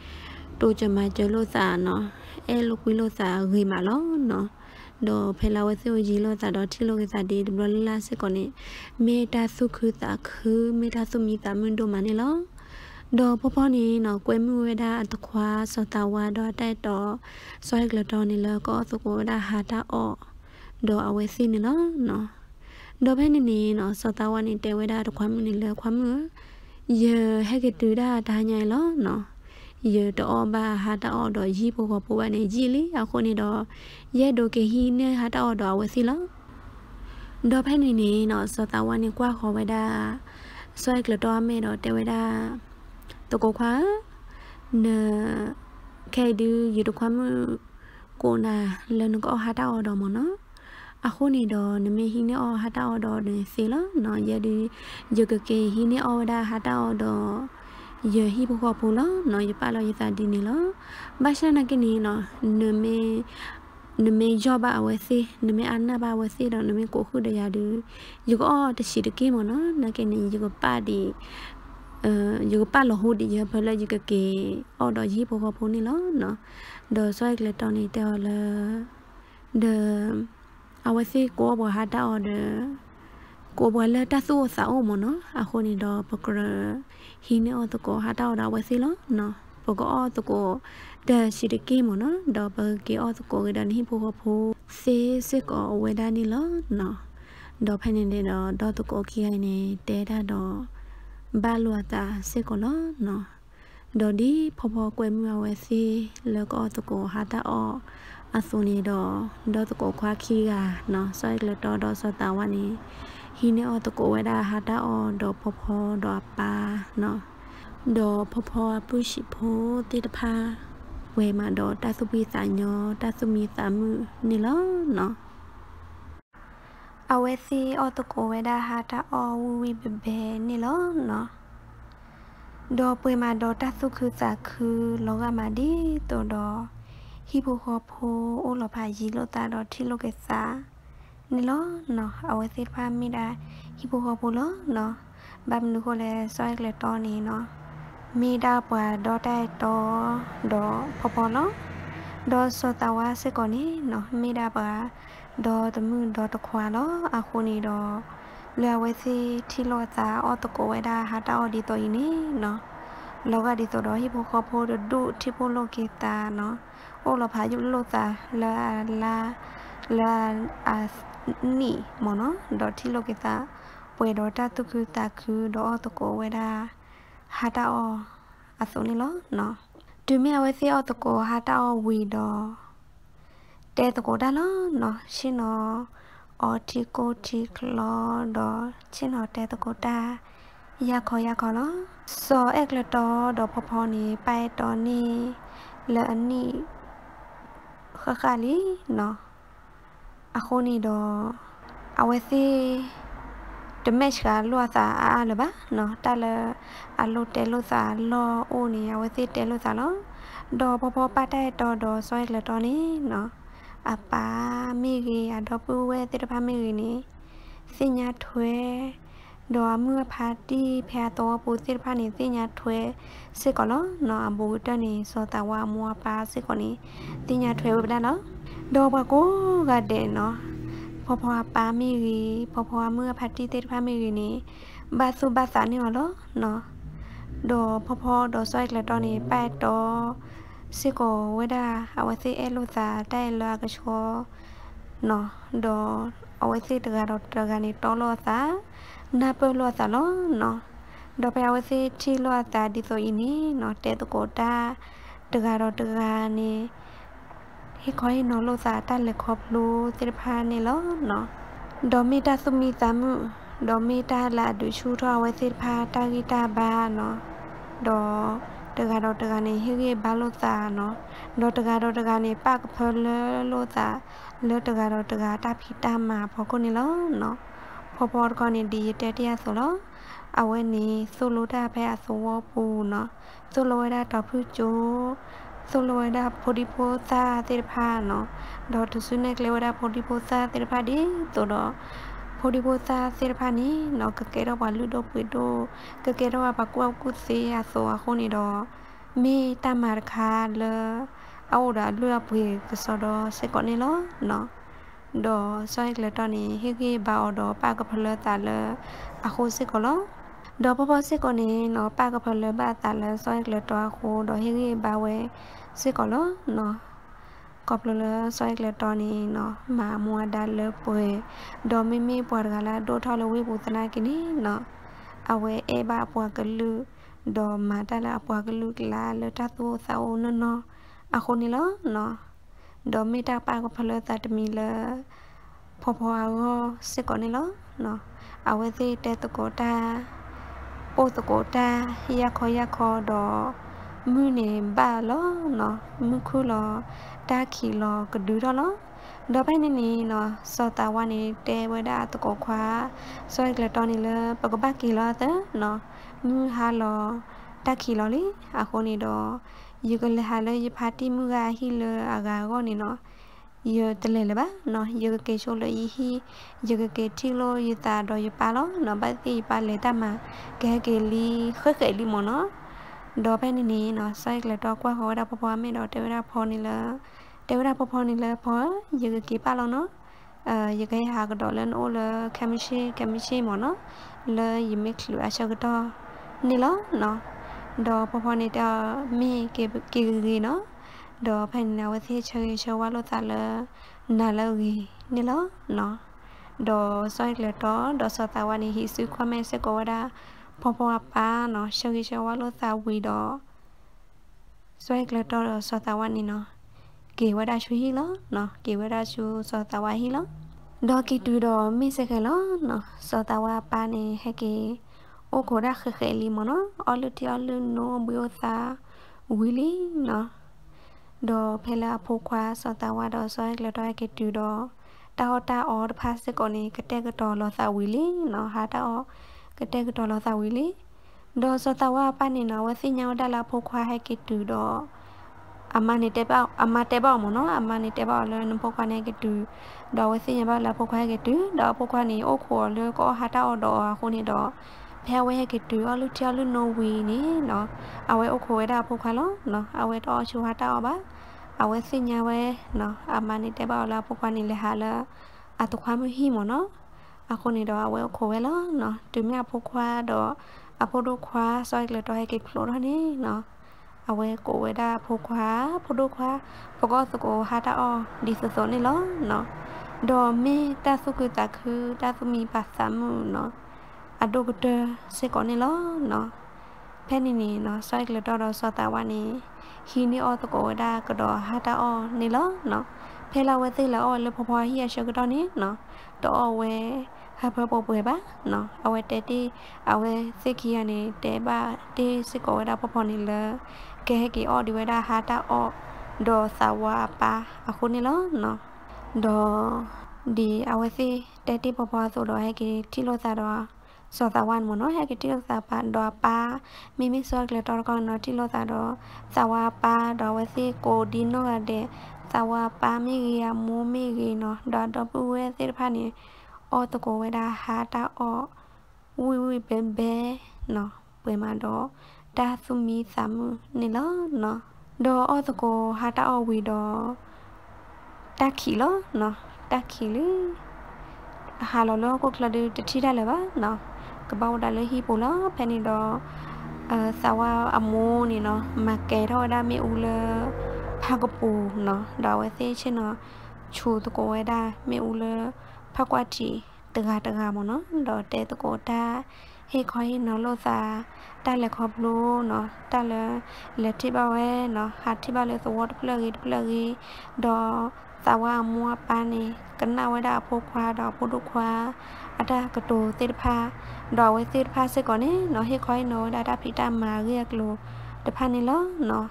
tôi chờ mà chờ lô xả nó e lô quý lô xả gửi mà nó nó đó phải là cái gì lo ta đó chỉ lo cái ta đi đó là sẽ còn này mẹ ta su khứ ta khứ mẹ ta su mi ta mình đồ mà này lo đó papa po này nó quên mua đã tao khóa sau tao qua đó đây đó sau cái đó này là có số của đã hạ ta ở đó ở xin này nó nó đó bên này nó sau tao qua này tao qua đã khóa mình là khóa nữa giờ hai cái từ đã ta nhảy lo nó giờ đó ba hạt đó đó gì bố gặp bố bạn này gì lý à con này đó giờ đồ cái hi này hạt đó đó vậy xí lắm đó phải này nè nó sao tao anh qua khó vậy đã xoay cái đó mẹ đó tao vậy đã tao có khóa nè cái đứa gì đó khóa cô là lần có hạt đó đó mà nó à con này đó nè mẹ hi này ở hạt đó đó này xí lắm nó giờ đi giờ cái cái hi này ở đã hạt đó đó giờ hi bố gặp bố nó nói với ba lo với ta đi nè nó ba sẽ là cái này nó nửa mẹ nửa mẹ do ba ở xí nửa mẹ ăn na ba ở xí đó nửa mẹ cố khứ để ra được giờ có để xí được kia mà nó là cái này giờ có ba đi giờ có ba lo hụt đi giờ phải là giờ cái kia ở đó hi bố gặp bố nè nó nó đời soi là tao này tao là đời ở xí cố bố hát tao đời cô bảo là ta xua xáo mà nó à cô này đó bậc hi nữa tụi cô há đau đau vậy xí lắm nó bậc cô tụi cô để xí được kia mà nó đó bậc kia tụi cô cái đàn hi phù hợp phù xí xí có về đàn đi lắm nó đó phải nên đó đó tụi cô kia này té ra đó ba lúa ta xí có lắm nó đó đi phù hợp quen mà vậy xí là có tụi cô há đau à số này đó đó tụi cô khoa kia nó soi là đó đó soi tao anh hi này ở tụi cô ấy đã hát đã ở đồ phò phò đồ pa nó đồ phò phò bự xịt phô tít pa về mà đồ ta suy sa nhớ ta suy sa mưu này ló nó ở xí ở tụi cô ấy đã hát đã ở vui bể này ló nó đồ về mà đồ ta suy cứ sa cứ ló ra mà đi tổ đồ hi phô phò phô ô ló phải gì ló ta đồ thi ló cái sa nên nó nó ở cái pha mi đã khi bố họ bố nó nó ba mình gọi là soi là to này nó mi đã qua đó đây to đó phò phò nó đó so tao sẽ còn này nó mi đã qua đó tụi mình đó tụi khoa nó à khu này đó là cái gì thì lo ta ở tụi cô ấy đã hát tao đi tới này nó lo cái đi tới đó khi bố họ bố được đủ thì bố lo cái ta nó ô là phải giúp lo ta là là là à nị mà nó đó thì lo cái ta về đó ta tôi cứ ta cứ đó tôi cố về đó hạt ao à số này nó nó trừ mấy loại xe ô tô có hạt ao quỳ đó để tụi cô đã nó nó xin nó ở chỉ cô chỉ lo đó xin nó để tụi cô ta ya khó ya khó nó so ếch là đó đó phò phò này bay đó này là anh này khá khá lý nó à khô này đó à vậy thì tụm mấy cái lúa xả à là bả nó ta là à lúa để lúa xả lo ô này à vậy thì để lúa xả nó đó phò phò ba đây đó đó so ếch là đó này nó à ba mươi cái à đó bự vậy thì ba mươi cái này xin nhà thuê đó mưa phá đi phá to bùi xịt phá này xịt nhà thuê xịt còn đó nó bùi trên này so tao qua mua phá xịt còn này xịt nhà thuê bữa đó đó đồ bà cố gạt để nó phò phò phá mi gì phò phò mưa phá đi xịt phá mi gì này ba số ba sản này mà đó nó đồ phò phò đồ xoay là to này ba to xịt cổ với đa à với xịt elusa đây là cái chỗ nó đồ à với xịt gà đồ gà này to lo xá na bơ lo xả nó nó đó phải ao xe chi lo xả đi rồi ini nó té tụ cổ ta từ gà rồi từ gà nè khi khói nó lo xả ta lại khóc lu xếp hàng nè lo nó đó mi ta sumi sắm đó mi ta là đuổi chu cho ao xe pa ta guitar ba nó đó từ gà rồi từ gà nè khi cái ba lo xả nó đó từ gà rồi từ gà nè ba cái phần lo xả lỡ từ gà rồi từ gà ta phi ta mà bỏ con nè lo nóพอพอคนนี้ดีเตี้ยๆสุดแล้วเอาไว้นี่สุดรู้ได้แพ้สุดว่าปูเนาะสุดรู้ได้ต่อผู้จูสุดรู้ได้พอดีโพสาเตลพาเนาะดอกทุสุนักเลี้ยวได้พอดีโพสาเตลพาดีตัวดอกพอดีโพสาเตลพานี้เนาะก็เกิดระหว่างฤดูปิดดูก็เกิดระหว่างปักวัวกุศลอาสุอาคนนี้ดอกมีตามาคาเลอเอาดอกเลือดเปลือกก็สอดเสกคนนี้แล้วเนาะđó soi là tao này khi khi bảo đó ba cái phần lớn ta là à khô xí có lắm đó bao bao xí có này nó ba cái phần lớn ba ta là soi là tao khô đó khi khi bảo về xí có lắm nó cọp lớn soi là tao này nó mà mua đá lớn bồi đó mi mi bồi gà là đồ thau là vui bùn tanh cái này nó à về e ba bồi cái lư đó mà ta là bồi cái lư là lư ta tu sao nó nó à khô này lắm nó đó mi ta ba cái phần lớn ta thì mi là phò phò ao sẽ có này lắm nó ao cái gì để tụi cô ta ô tụi cô ta ya khó ya khó đó mưa này ba lắm nó mưa khô lắm ta khí lắm cái đứa đó lắm đó bên này nè nó so ta qua này để với đa tụi cô khóa soi là to này là bà có ba kỳ lo thế nó mưa hà lắm ta khí lắm đi à cô này đó giờ cái là hà lơi giờ party mua gà hi lơ à gà con này nó giờ từ lề là bác nó giờ cái số lơi hi giờ cái chi lô giờ ta đòi giờ pa ló nó bắt thì pa lề ta mà cái cái ly khơi cái ly mỏ nó đó bên này nó sai là đo qua họ đo pho mấy đo teo đo pho này là teo đo pho này là pho giờ cái pa ló nó giờ cái hà cái đo lên ô là camchi camchi mỏ nó là giờ mấy kiểu à sao cái đo này ló nó đó pho pho này đó mi kì kì gì nó đó phần nào thì chơi chơi qua lô ta là nào là gì nên đó nó đó soi là đó đó so ta qua này hi suy qua men sẽ có ra pho pho pa nó chơi chơi qua lô ta quỳ đó soi là đó đó so ta qua này nó kì qua ra chú hi đó nó kì qua ra chú so ta qua hi đó đó kì từ đó mi sẽ cái đó nó so ta qua pa này hay kì ô cô đã khởi khởi li mà nó ở lượt thì ở lượt nó biểu ta quý lý nó đồ phải là phù khoa so ta qua đó soi là đôi cái từ đó tao ta ở pha sẽ còn này cái tên cái trò là sao quý lý nó há tao cái tên cái trò là sao quý lý đó so ta qua ban này nó với xin nhau đã là phù khoa hay cái từ đó amma này tế bào amma tế bào mà nó amma này tế bào là nó phù khoa này cái từ đó với xin nhau bảo là phù khoa cái từ đó phù khoa này ô khổ rồi có há tao đó cô này đó theo cái cái đứa ở lúc chơi lúc Norway ní nó ao ấy ok với đào phù khoa lắm nó ao ấy to chưa hóa tao bác ao ấy xin nhau ấy nó à mà này tế bào là phù khoa này là hà là à tụ khoa mới hi mà nó à con này đó ao ấy ok với lắm nó từ mấy phù khoa đó à phù đô khoa soi là đôi cái lỗ đó ní nó ao ấy cổ với đào phù khoa phù đô khoa phù có sự cổ hóa tao đi số số này lắm nó đó mi ta số cứ ta cứ ta số mi bát sáu nó à đôi cái sẽ có này ló nó penny ni nó sai cái đó đó so tao anh khi ni o tao có đa cái đó hai ta o ni ló nó thế là quay là o là phù hi cho cái đó ní nó đó quay hai phù phù bá nó ao quay tê đi ao quay sẽ kia này tê ba tê sẽ có đa phù phù ni là cái cái o đi quay đa hai ta o đó sao wa pa à khu ni ló nó đó đi ao quay sẽ tê đi phù phù số đó hay cái chi lô sao đó so ta wan mono ha kiti ta pa do pa mimi so le tor ko no ti lo ta do sawa pa do we si ko di no ga de sawa pa mi ya mu mi gi no do do pu we si pha ni o to ko we da ha ta o ui ui be be no pe ma do ta su mi sa mu ni lo no do o to ko ha ta o wi do ta khi lo no ta khi li ha lo lo ko kla de ti da le ba no bao đại lễ hi bù ló penny đó sao amu nè nó mà kể thôi đã mi u lơ pagopù nó đó vậy chứ nó chủ tụ cô ấy đã mi u lơ pagwati từ hà từ hà mà nó đó để tụ cô ta hay coi nó lô ra ta là khóc lô nó ta là là thi bao ấy nó hạt thi bao là số vật plug plug đó sao amu pani cái nào ấy đã phô khoa đó phô đục khoa ada cái đồ tết pha đó với tết pha sẽ có nè nó hay khói nó đã đã bị đam mà gây ác lô tết pha này ló nó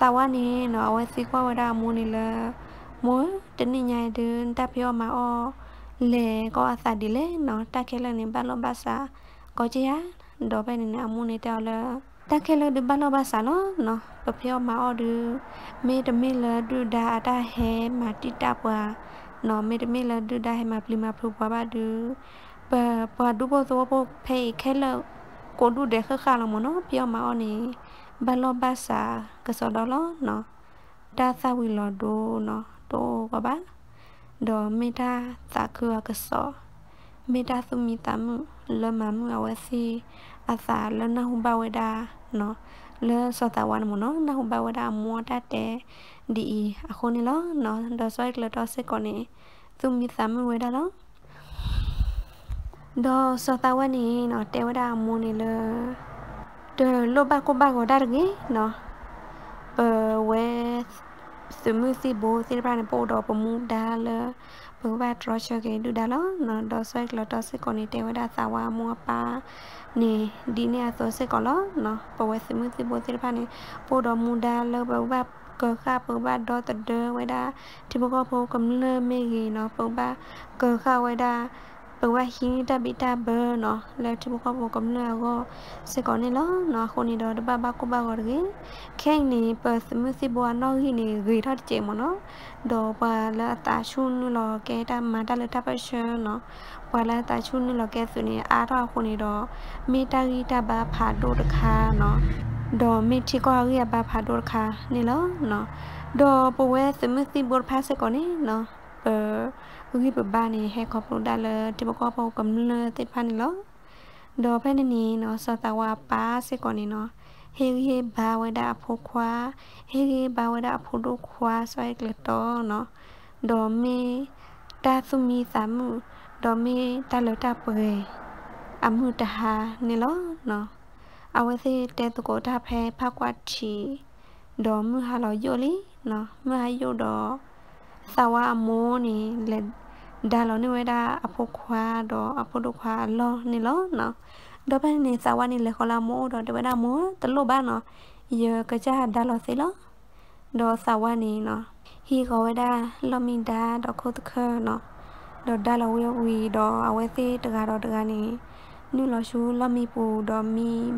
sau anh nó với sĩ qua với đa mua này là mỗi đến ngày nhảy đến ta phải mà o lệ có asa đi lệ nó ta kêu là nên ba lô ba sa có chứ á đó bên này mua này tao là ta kêu là được ba lô ba sa nó nó tập phải mà o được mê được mê là được đa đa hè mà đi đa qua nó mê được mê là được đa hè mà đi mà phù qua ba được bà bà du bò du bò phải cái là cô du để khơi khao là muốn nó bây mà oni ba lo ba sa cái số đó lo nó đa sao vì lo đồ nó đồ các bác đó mẹ ta ta khơi cái số mẹ ta sum mi tám lơ mà mua áo xì à sa lơ na hùng bao đa nó lơ so tao ăn muốn nó na hùng bao đa mua đa té đi à khôn đi lo nó đó soi lơ đó sẽ còn này sum mi tám mua đa đó đó sau ta qua nè nó theo đà mua nè là từ lô ba cô ba của đa được ấy nó bờ quê từ mưa si bố si ba này bố đó bố mua đa là bố ba trò chơi cái đu đa đó nó đó xoay là đó sẽ còn nè theo đà sau qua mua ba nè đi nè rồi sẽ còn đó nó bờ quê từ mưa si bố si ba này bố đó mua đa là bố ba cờ kha bố ba đó từ đơ quê đa thì bố có bố cầm lơ mê gì nó bố ba cờ kha quê đa bởi vậy khi ta bị ta bơ nó là chỉ một con một cấm là go sẽ có nên đó nó không nên đó ba ba cô ba gọi ghế khen này bởi sự mưu si bùa nó khi này gửi thoát trẻ mà nó đồ và là ta chun lò cái ta mà ta là ta phải chơi nó và là ta chun lò cái sự này à đó không nên đó mi ta ghi ta ba phá đồ được ha nó đồ mi chỉ có ghi ba phá đồ được ha nên đó nó đồ bởi sự mưu si bùa phá sẽ có nên nó ghi bờ ba này hay có đa lơ thì có bao cầm lơ tết phan lơ đồ phan này nó sao ta qua pa sẽ còn này nó hay hay ba với đa phô khoa hay hay ba với đa phô đô khoa xoay cái to nó đồ mi ta sumi sắm đồ mi ta lơ ta bơi ấm hư ta hà này lơ nó ao ấy thì tết tụ cổ ta phe pa qua chỉ đồ mưa hà lò vô lý nó mưa hà vô đó sao à mô nè lệ đa lò nè đa apo khoa đó apo đồ khoa lò nè lò nó đó bên nè sao nè lệ khó là mô đó để đa mô tấn lô ba nó giờ cái cha đa lò xí lò đó sao nè nó hi có đa lò mình đa đó khô thức khơ nó đó đa lò quê quỳ đó ao quê xí từ gà đó từ gà nè như lò chú lò mi bù đó mi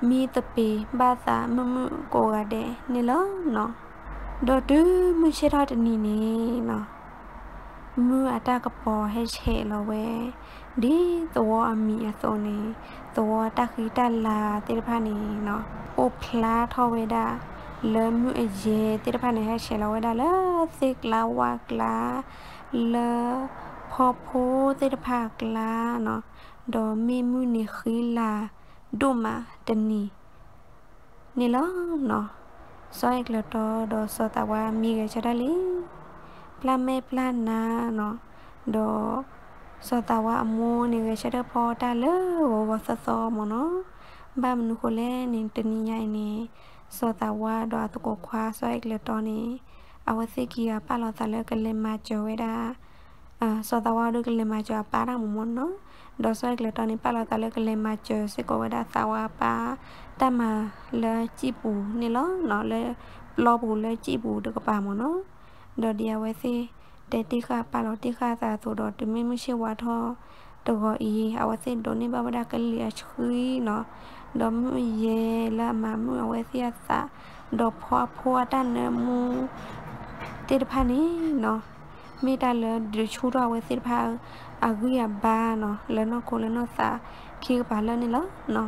mi tập bì ba xã mơ mơ cổ gà đẻ nè lò nó đó chứ mưa sẽ ra trên nì nè nó mưa ở ta gặp bò hay chè là về đi tổ âm mì tổ nè tổ ta khí ta là tê pa nè nó ô pla thao về đã lớn mưa dễ tê pa nè hay chè là về đã lớn xịt là hoa lá là phô phô tê pa lá nó đó mi mưa nè khí là đô mà trên nì nè nó nó soi là to đồ so ta qua mi cái cho đã lý plan me plan na nó đồ so ta qua mua này cái cho đã po ta lỡ và so so mà nó ba mình khô lên nên tình nhảy nè so tàu qua đò tụ cổ khoa so ếch lừa to nè áo thế kia ba lo tàu lừa cái lên mà chơi đã so tàu qua được lên mà chơi ba đang một món đó đò so ếch lừa to nè ba lo tàu lừa cái lên mà chơi sẽ có đã tàu ba ta mà lừa chi bù nè lo nó lừa lo bù lừa chi bù được ba món đó đò đi áo thế để đi cả ba lo đi cả ta tụ đò thì mình mới chơi qua thôi đồ gọi gì áo thế đồ này ba đã cái lừa chơi nó đó về là mà mua ở xe xã đọc hoa hoa đan mu tiền pha ní nó mi ta lỡ được chú ra với tiền pha à ghi à ba nó lỡ nó cô lỡ nó xã khi bà lỡ này lỡ nó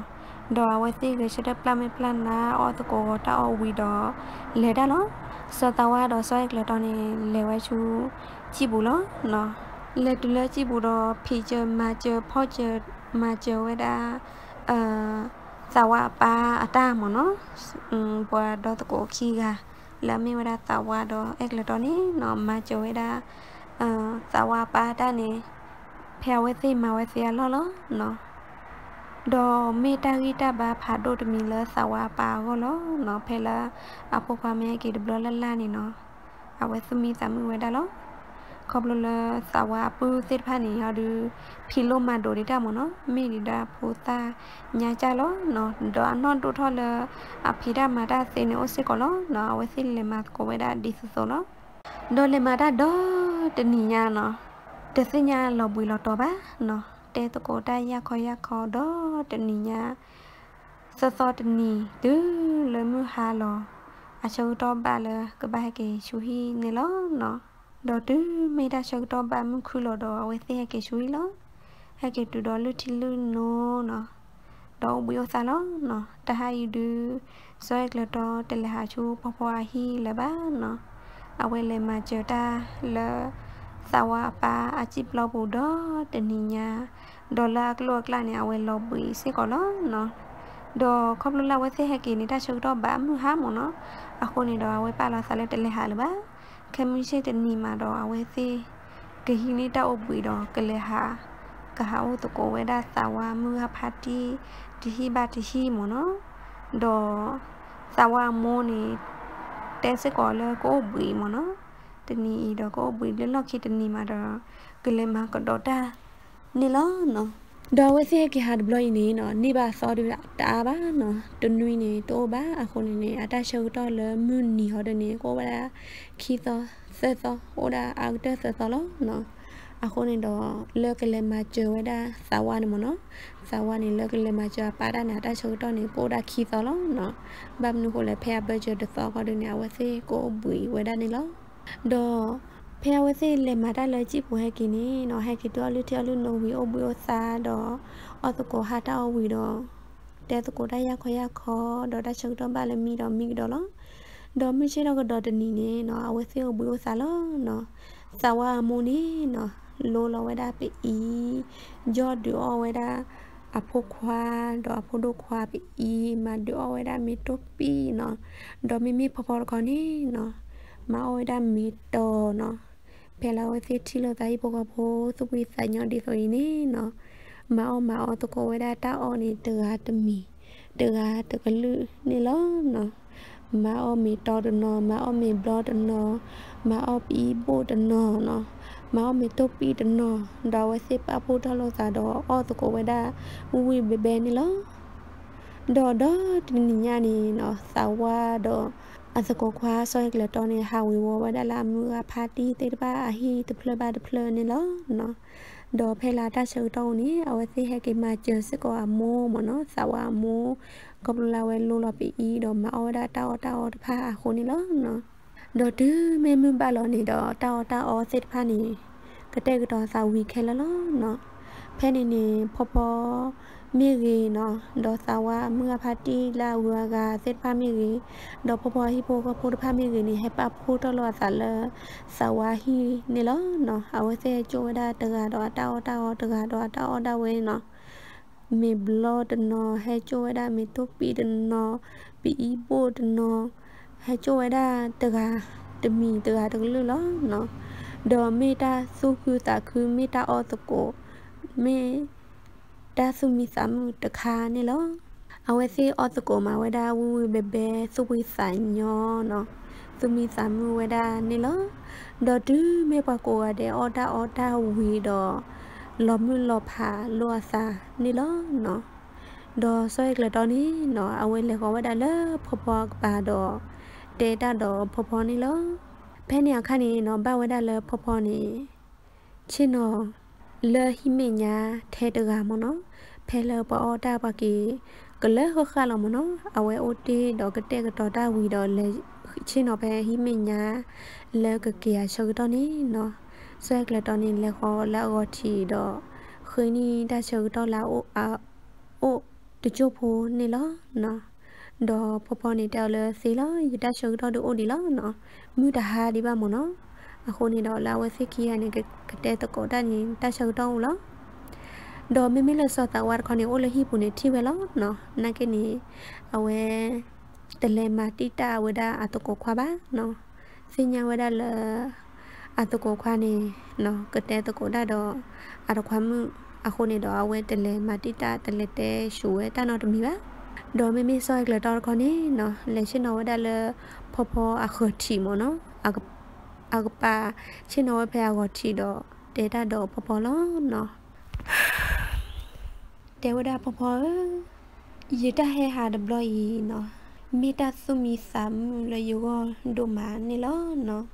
đó với xe cái xe đạp làm plan na ô tô cổ ta ô quỳ đó lỡ đó nó sau tàu qua đó sau lỡ đó này lỡ chú chi bù lỡ nó lỡ từ lỡ chi bù đó phi chơi mà chơi pho chơi mà chơi với đa tàu ba ta mà nó qua đó tụ cổ khi gà là mình đã tàu đó ếch là đó ní nó mà chơi đã tàu ba ta nè theo với gì mà với gì lo lo nó đó mình ta ghi ta ba phá đồ thì mình là tàu ba go lo nó phải là apo qua mình kí được là là nè nó à với số mình tạm mình với đã lo không lo là tàu bự xếp pha nè họ đưa philo mà đồ đi ra mà nó mình đi ra phố ta nhà cha lo nó đồ ăn non đồ thôi là à phí ra mà ra xe nó sẽ có lo nó với xe lên mà có với đã đi số nó đồ lên mà ra đó trên nhà nó trên xe nhà lò bùi lò to bá nó trên tôi có đây nhà coi nhà co đó trên nhà so so trên nhà tứ lời mua hà lò à chơi to ba là cái ba cái chú hi này lo nó đó chứ mấy đa số đó ba mươi kilo đó với xe cái suối đó hay cái từ đó lưu thì lưu nó nó đó bây giờ sao nó nó ta hay đưa soi là đó để là chú papa hi là ba nó ở quê là mà chờ ta là sao ba à chip lo bù đó tình nhà đó là luộc là này ở quê lo bị sẽ có đó nó đó không luôn là với xe hay cái này đa số đó ba mươi hai mà nó ở khu này đó với ba là sao để là hai là ba khi mình chơi tình mà đó với thế cái hình này đã ốp bị đó cái lệ hạ cả hậu tụ cổ với đa sao qua mưa party thì hi ba thì hi mà nó đó sao qua mô này tên sẽ có là có ốp bị mà nó tình đó có ốp bị đến lúc khi tình mà đó cái lệ mà còn đó ta nên đó nó đó với thế cái hạt bloi này nó ni ba so được đã ba nó tuần nuôi này tô ba à con này à ta sâu to là mướn nỉ họ đây này có ba khi to xe to ô đã à cái xe to lắm nó à con này đó lơ cái lên mà chơi với đa sao qua này mà nó sao qua này lơ cái lên mà chơi ba đa này ta sâu to này cô đã khi to lắm nó ba mình hồi lại phe bây giờ được so có được nào với thế cô bụi với đa này lắm đó theo với thế lệ mà đã lấy chip của hai kỳ này nó hai kỳ đó lưu theo lưu nó vì ông bưu xa đó ở tụ cổ hạt đau vì đó để tụ cổ đây ya khó ya khó đó đã chừng đó ba là mi đó mi đó lắm đó mi chơi đâu có đó tình này nó ở với thế ông bưu xa lắm nó sao à môn này nó lô lô với đa bị ý do đứa với đa apo khoa đó apo đồ khoa bị ý mà đứa với đa mi tốt bị nó đó mi mi phò phò còn này nó mà ôi đa mi đồ nó phải là ôi thiết chi lâu tay bố gặp bố giúp vì xa nhỏ đi rồi ní nó mà ô mà ô tôi cô ấy đã ta ô này từ hạt từ mì từ hạt từ cái lự này ló nó mà ô mì to được nó mà ô mì bò được nó mà ô bí bố được nó nó mà ô mì tốt bí được nó đó ấy xếp áp bố đó lâu xa đó ô tôi cô ấy đã vui bè bè này ló đó đó trên nhà này nó xa qua đó anh sẽ có khóa soi là tròn này hào hùng và đã làm mưa party tết ba hi tập lơ ba tập lơ này đó nó đồ hay là ta sờ trâu ní ở đây hay cái mà chờ sẽ có mô mà nó sao à mô gặp là về luôn là bị ý đồ mà ở đây tao tao pha khô này đó nó đồ thứ mấy mươi ba lọ này đó tao tao ở tết pha này cái tết cái đó sao hủy khen là nó nó phe này này popo mi gì nó đó sao qua mưa party là vừa gà xếp pha mi gì đó phô phô hi phô có phô pha mi gì này hay ba phô đó là sao là sao qua hi này đó nó áo xe chơi đa từ gà đó tao tao từ gà đó tao đau ấy nó mi blood nó hay chơi đa mi thuốc bị nó bị bột nó hay chơi đa từ gà từ mì từ gà từ lư đó nó đó mi ta su cứ ta cứ mi ta ô tô cổ mi đa số mi sắm được khá này lắm Awe si otoko ma weda wu bebe suwi sa nyo no sumi sa mu weda ni lo do tu me pa ko de oda oda wi do lo mu lo pha lo sa ni lo no do so ek le do ni no awe le ko weda le phopok ba do de da do phopho ni lo pe ni kha ni no ba weda le phopho ni chino le himenya the de ga mo no pe le pa oda ba ki cái lẽ khó khăn làm nó, ở ngoài ô tê đó cái tê cái tàu ta quỳ đó là trên nó phải hí mình nhà, là cái kia sau cái tàu này nó, sau cái tàu này là khó là gọi chỉ đó, khơi ní ta sau cái tàu là ô à ô từ chỗ phố này đó nó, đó phố phố này tàu là xí đó, ta sau cái tàu được ô đi đó nó, mưa đã hạ đi ba món nó, à khôn này đó là ngoài xe kia này cái cái tê tàu cổ ta nhìn ta sau cái tàu đó. Đó mình mới là so tạo quan con này ô là hi bùn này thi về lót nó, na cái này, à về từ lề mà tí ta về đa à tổ cổ khoa bác nó, xin nhà về đa là à tổ cổ khoa này nó, cái tê tổ cổ đa đó à tổ khoa mương à khôn này đó về từ lề mà tí ta từ lề tê sủi ta nó được mi bác, đó mình mới soi là đo con này nó, lấy trên nó về đa là po po à khởi chỉ mà nó, à à pa trên nó về à gọi chỉ đó, để ta đó po po nó nó. Đều đã phổ biến, giờ đã hay hà đập lôi nó, mi ta sumi sắm là yêu con đồ má này đó nó,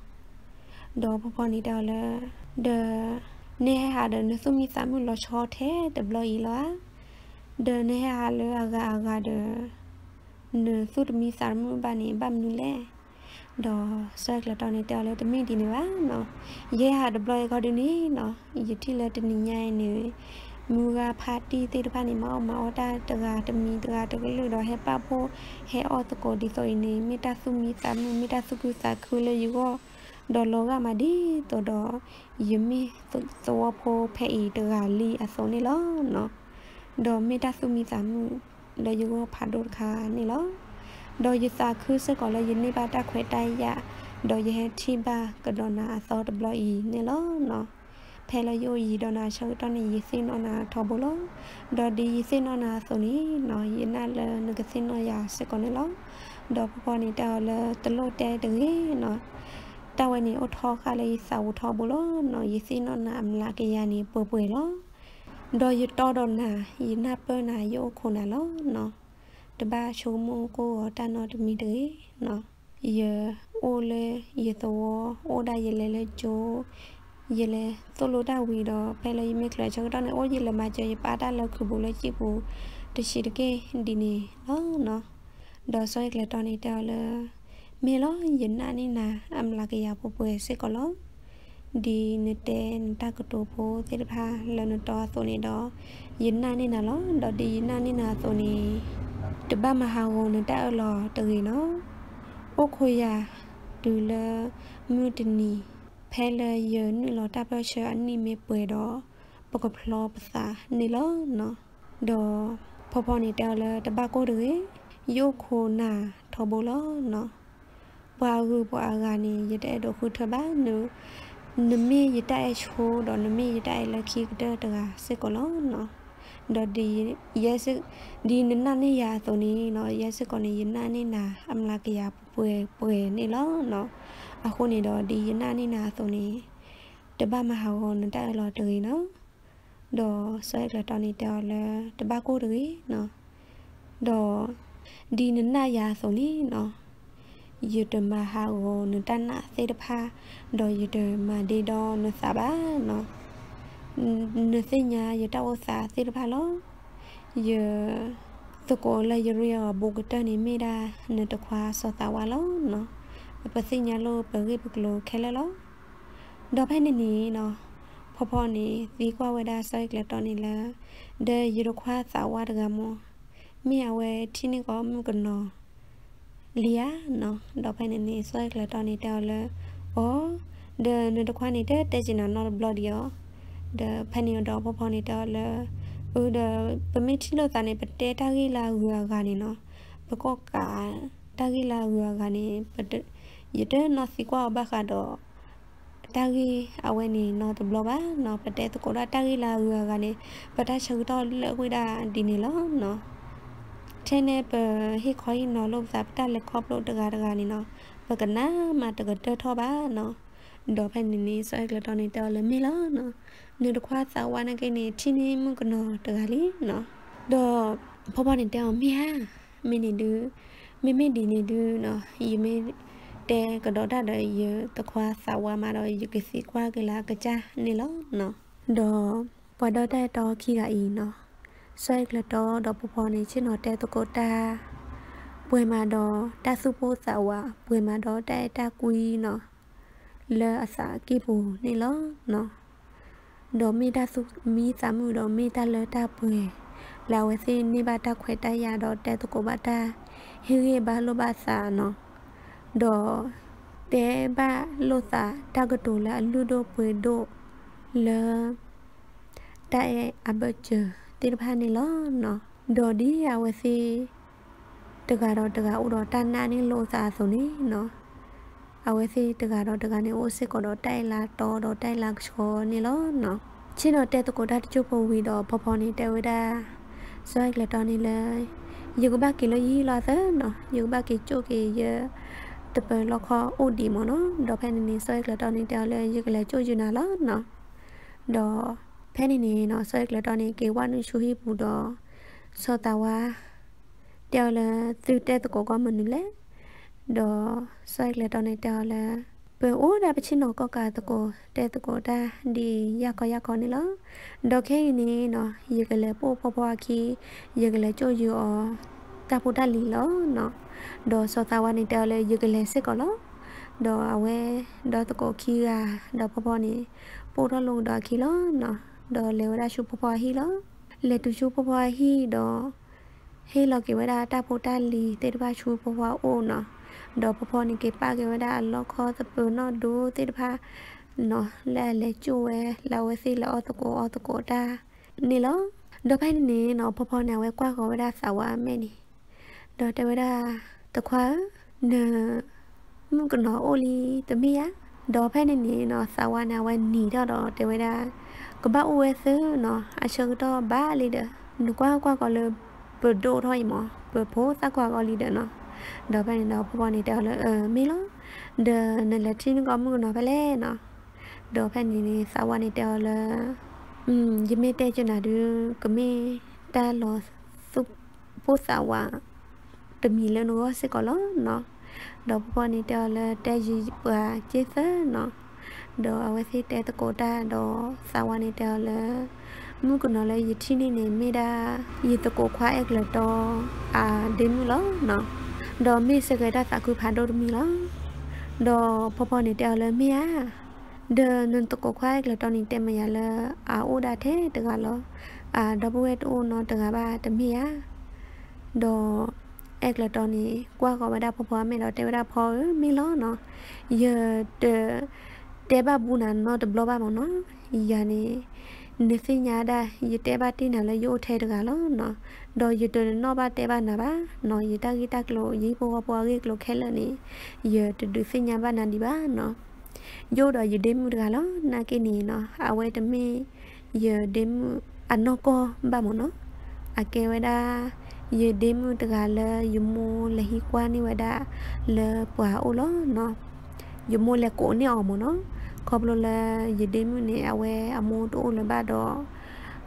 đồ phổ biến này đó là, đờ này hà đờ nó sumi sắm là cho thế đập lôi đó, đờ này hà là gà gà đờ, nó sumi sắm ba này ba mươi lẻ, đồ soi là tròn này đó là tụi mình đi nữa nó, giờ hà đập lôi có điều này nó, giờ thì là tụi mình nhảy nữa. Mua party từ ban này mà mà ta từ gà từ mì từ gà từ cái lưỡi đó hay ba bộ hay ở từ cổ đi rồi này mi ta sumi ta mi ta suku ta cứ lấy vô đồ lô gà mà đi từ đó yếm mi từ số bộ phải từ gà li à số này đó nó đồ mi ta sumi ta lấy vô phá đồ khá này đó đồ yếm ta cứ sẽ có lấy yếm này ba ta khỏe tay dạ đồ yếm thì ba cái đồ nào số từ lo y này đó nó thế là vô gì đó là sau đó này xin nó là thọ bố lắm đó đi xin nó là số ní nó hiện nay là người xin nó già sẽ còn đấy lắm đó bọn này tao là từ lâu trai từ ấy nó tao anh ấy ô thọ khai là sáu thọ bố lắm nó xin nó làm là cái gì này bự bự lắm đó giờ to đó là hiện nay bữa nay vô khổ nào lắm nó từ ba số mô cô ta nó được mi đấy nó giờ ô lê giờ tao ô đây giờ lê lê chỗ giờ là tôi lúa đào quỳ đó, phải là mình lại cho cái đó này, ôi giờ là mà chơi ba đã là cứ bù lấy chỉ bù, để chỉ được cái đi nè, đó nó, đó soi là trò này trò là mê ló dính anh ấy nè, âm là cái giáo bộ bùi sẽ có ló, đi nè tên ta cứ tổ phố thế là ha, là nè trò số này đó, dính anh ấy nè ló, đó đi dính anh ấy nè số này, từ ba mà hào nè ta ở lò từ gì nó, ốc hồi à, từ là mưa tình nì. Thế là giờ nữ lo ta bao giờ anh đi mê bưởi đó, bao gồm lo bớt xa nữ lo nó, đó, phổ phổ này đều là đã ba cô đứa, vô khổ nà thọ bố lo nó, ba người ba gà này giờ đây đồ khử thợ bát nữ, nữ mi giờ đây chô đó nữ mi giờ đây là khi cái đó là sẽ có lo nó, đó đi giờ sẽ đi nữ na này già tổ này nó giờ sẽ còn nữ na này nà, âm là cái già bưởi bưởi này lo nó. À cô này đó đi na này nà số này, từ ba mà hào hồn ta lo trời nó, đó soi là tròn này đó là từ ba cô đấy nó, đó đi nến na già số này nó, giờ từ mà hào hồn ta nà xây đập ha, đó giờ từ mà đi đo nó xả bá nó, nó xây nhà giờ tao xả xây đập ha nó, giờ tụi cô là giờ rồi bố cái trò này mê đa, nó được khoa so tao qua nó nó. Bác sĩ nhà lô bác sĩ bác lô khá là lô đó bác này nó phó phó này vì qua về đá xoay kìa tỏ này là để dự độc hóa xảo qua được gà mô mi à về thì này có một cái nó lía nó đó bác này xoay kìa tỏ này tao là ó để nó độc hóa này thế để chỉ nó nó bó đi ó để bác này đó phó phó này tao là ừ để bác mấy thích lô ta này bác tế ta ghi là gà gà này nó bác có cả ta ghi là gà gà này bác giờ đó nó xí qua ba khá đó, ta ghi ở ngoài này nó tập lo bá, nó phải để tụi cô đó ta ghi là vừa cái này, phải ta sửa to lỡ quay đà đi này lắm nó, trên này bờ khi khói nó lâu dài ta lại khóp lộ được gà được gà này nó và cái ná mà được cái thơ bá nó đó phải nên soi cái đó này tao lấy mi lắm nó nếu được khoa sau qua này cái này trên này muốn cái nó được gà lý nó đóพ่อบ้านเนี่ยเดียวมีฮะมีเนี่ยดูมีไม่ดีเนี่ยดูเนาะอยู่ไม่แต่ก็โดดได้เลยเยอะตะควาสาวมาเลยอยู่กี่สิกว่ากี่ละกี่จ้านี่แล้วเนาะดอพอโดดได้ดอขี้กันอีเนาะใช่กระดอดอพ่อพ่อเนี่ยชื่อหนอแต่ตะโกตาป่วยมาดอตาสุโพสาวป่วยมาดอได้ตากุยเนาะเลอสากีบูนี่แล้วเนาะดอมีตาสุมีสามือดอมีตาเลอตาป่วยlà vệ sinh ni bát ta khỏe ta nhà đó để tụi cô bát ta hư ba lô ba sa nó đó để ba lô sa ta có tụi là ludo bơi độ là ta e abcher tiền ba này lắm nó đó đi à vệ sinh từ cả đó từ cả u đó ta na này lô sa số này nó à vệ sinh từ cả đó từ cả này ô xe có đó tay là to đó tay là chó này lắm nó chỉ nói để tụi cô đã chụp một video pop pop này để ra soi lại tròn này lại giờ có ba kỳ lo gì lo thế nó giờ có ba kỳ chỗ kỳ giờ tập lo kho ô đi mà nó đó phen này soi lại tròn này để lại giờ lại chỗ gì nào đó nó đó phen này nó soi lại tròn này kỳ quan suy bù đó so tao qua để là từ đây tụi cô có mình nữa đấy đó soi lại tròn này để là bởi ố đã bị chín nó có cả tụi cô để tụi cô ta đi ya coi ya coi này lắm đó khi này nó giờ cái lễ po po po khi giờ cái lễ cho giờ ta phụ ta lì lắm nó đó sau ta quan này tao lại giờ cái lễ sẽ có lắm đó à we đó tụi cô khi à đó po po này po đó luôn đó khi lắm nó đó lễ ra chụp po po hi lắm lễ tụi chụp po po hi đó hi là cái bữa ta phụ ta lì tết ba chụp po po ô nó đó papa po này cái ba cái đã lo kho tập nó đủ tết ba nó là lấy chùa là vệ sinh là ô tô cổ ô tô cổ ta nè đó đó phải nè nó papa po nào qua có đã xả qua mẹ nè đó tao đã tao khóa nè muốn cái nó oli tao mi á đó phải nè nó xả qua nào qua nỉ đó đó tao đã có ba u xứ nó ăn chơi đó ba lì đó nó qua qua có lơ vừa đồ thôi mà vừa phố xa qua có lì đó nó đó bên đó bọn này đào là ở mi lắm, đờ nên là trên có mưa nó phải lẽ nó, đó bên này sau này đào là, um, giờ mi tê cho nào được, cái mi ta lo súp bột sau à, từ mi lên nó sẽ có lắm nó, đó bọn này đào là tê gì à chết thế nó, đó ở cái tê tơ cổ ta đó sau này đào là mưa của nó là giờ trên này mi đã giờ tơ cổ khoai là to à đến mưa lắm nó đó mi sẽ gây ra cả cứ phá đôi mi lắm, đó papa này đeo lên mi á, đờ nên tụi cô khoái là tao nhìn tem mà là áo đã thế từ cả lo, à W S O nó từ cả ba từ mi á, đó ek là tao nhìn qua có bà đa papa mày đó tao đa papa mi lo nó, giờ đờ tao ba bu nà nó từ lo ba mà nó, giờ này nếu xây nhà đã giờ tê ba tin là vô thế được cả lắm nó rồi giờ từ nó ba tê ba nào ba nó giờ ta ghi ta lộ giờ po po ghi lộ khéo là nè giờ từ được xây nhà ba nào đi ba nó vô rồi giờ đêm được cả lắm na cái nè nó à quay từ mi giờ đêm ăn nó co ba món nó à kêu vậy đã giờ đêm được cả là giờ mua là hi qua nè vậy đã là quả ô ló nó giờ mua là cổ nè ở món nó có bao là giờ đêm này ao về amu đồ là ba đó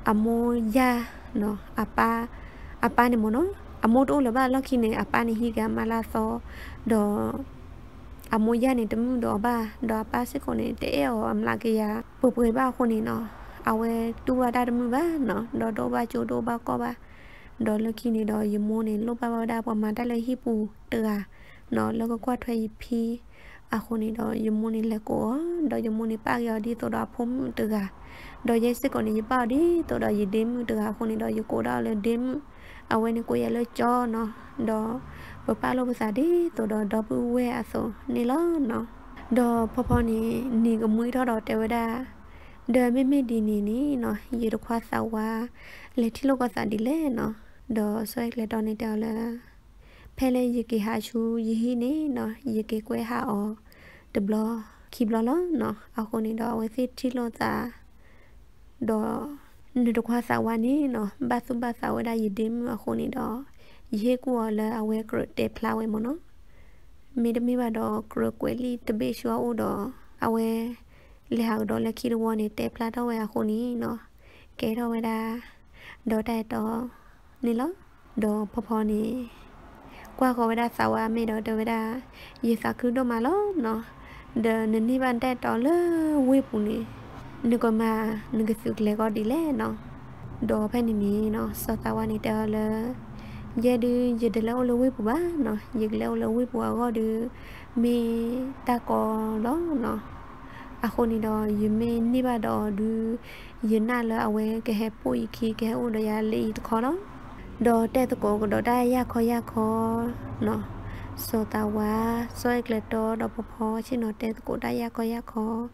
amu ya nó apa apa này mồ nó amu đồ là ba lo khi này apa này higa malaso đó amu ya này tấm đó ba đó apa sẽ còn này teo am là cái ya bự bự ba con này nó ao về tua đa tấm ba nó đó đồ ba chỗ đồ ba co ba đó lo khi này đó giờ mồ này lúc ba ba đa qua mà đã lấy hipu tựa nó lo có qua thay pi à con này đó giờ mua này là của đó giờ mua này ba giờ đi tụi đó phom từ gà đó giờ sẽ còn này ba đi tụi đó giờ đếm từ gà con này đó giờ cô đó là đếm à quên cô ấy là cho nó đó và ba lô bữa đi tụi đó đó bự quê à số này lớn nó đó papa này nì cái mũi đó đó tèo ra đời mấy mấy đi nì nì nó giờ được khoa sau qua lấy thịt lô qua sao đi lấy nó đó soi lấy đó này tèo là phải lấy gì cái hạ chú gì này nó gì cái quê hạ ở tập lo khi lo nó nó ở con này đó với xịt chít lo ra đó nửa được hoa sầu này nó ba số ba sầu đã gì đếm ở con này đó ye ko la awe kro te plawe mono mi de mi ba do kro kweli te be shwa o do awe le ha do la ki do ne te pla do wa ko ni no ke do wa da do dai do ni lo do phopho ni qua ko wa da sa wa mi do do wa da ye sa khu do ma lo no de ne ni ban dai do le we pu ni ne ko ma ne ke su le ko di le no do phe ni mi no sa ta wa ni do le giờ đi giờ để lâu lâu bùa nó giờ lâu lâu bùa gọi được mẹ ta có đó nó à con đi đó giờ mẹ ní bà đó được giờ na là away cái hẹp bụi khi cái ô đó giờ lấy khó đó đó đây tôi có đó đây ya khó ya khó nó so tao quá so cái là đó đó bắp hoa chứ nó đây tôi có đây ya khó ya khó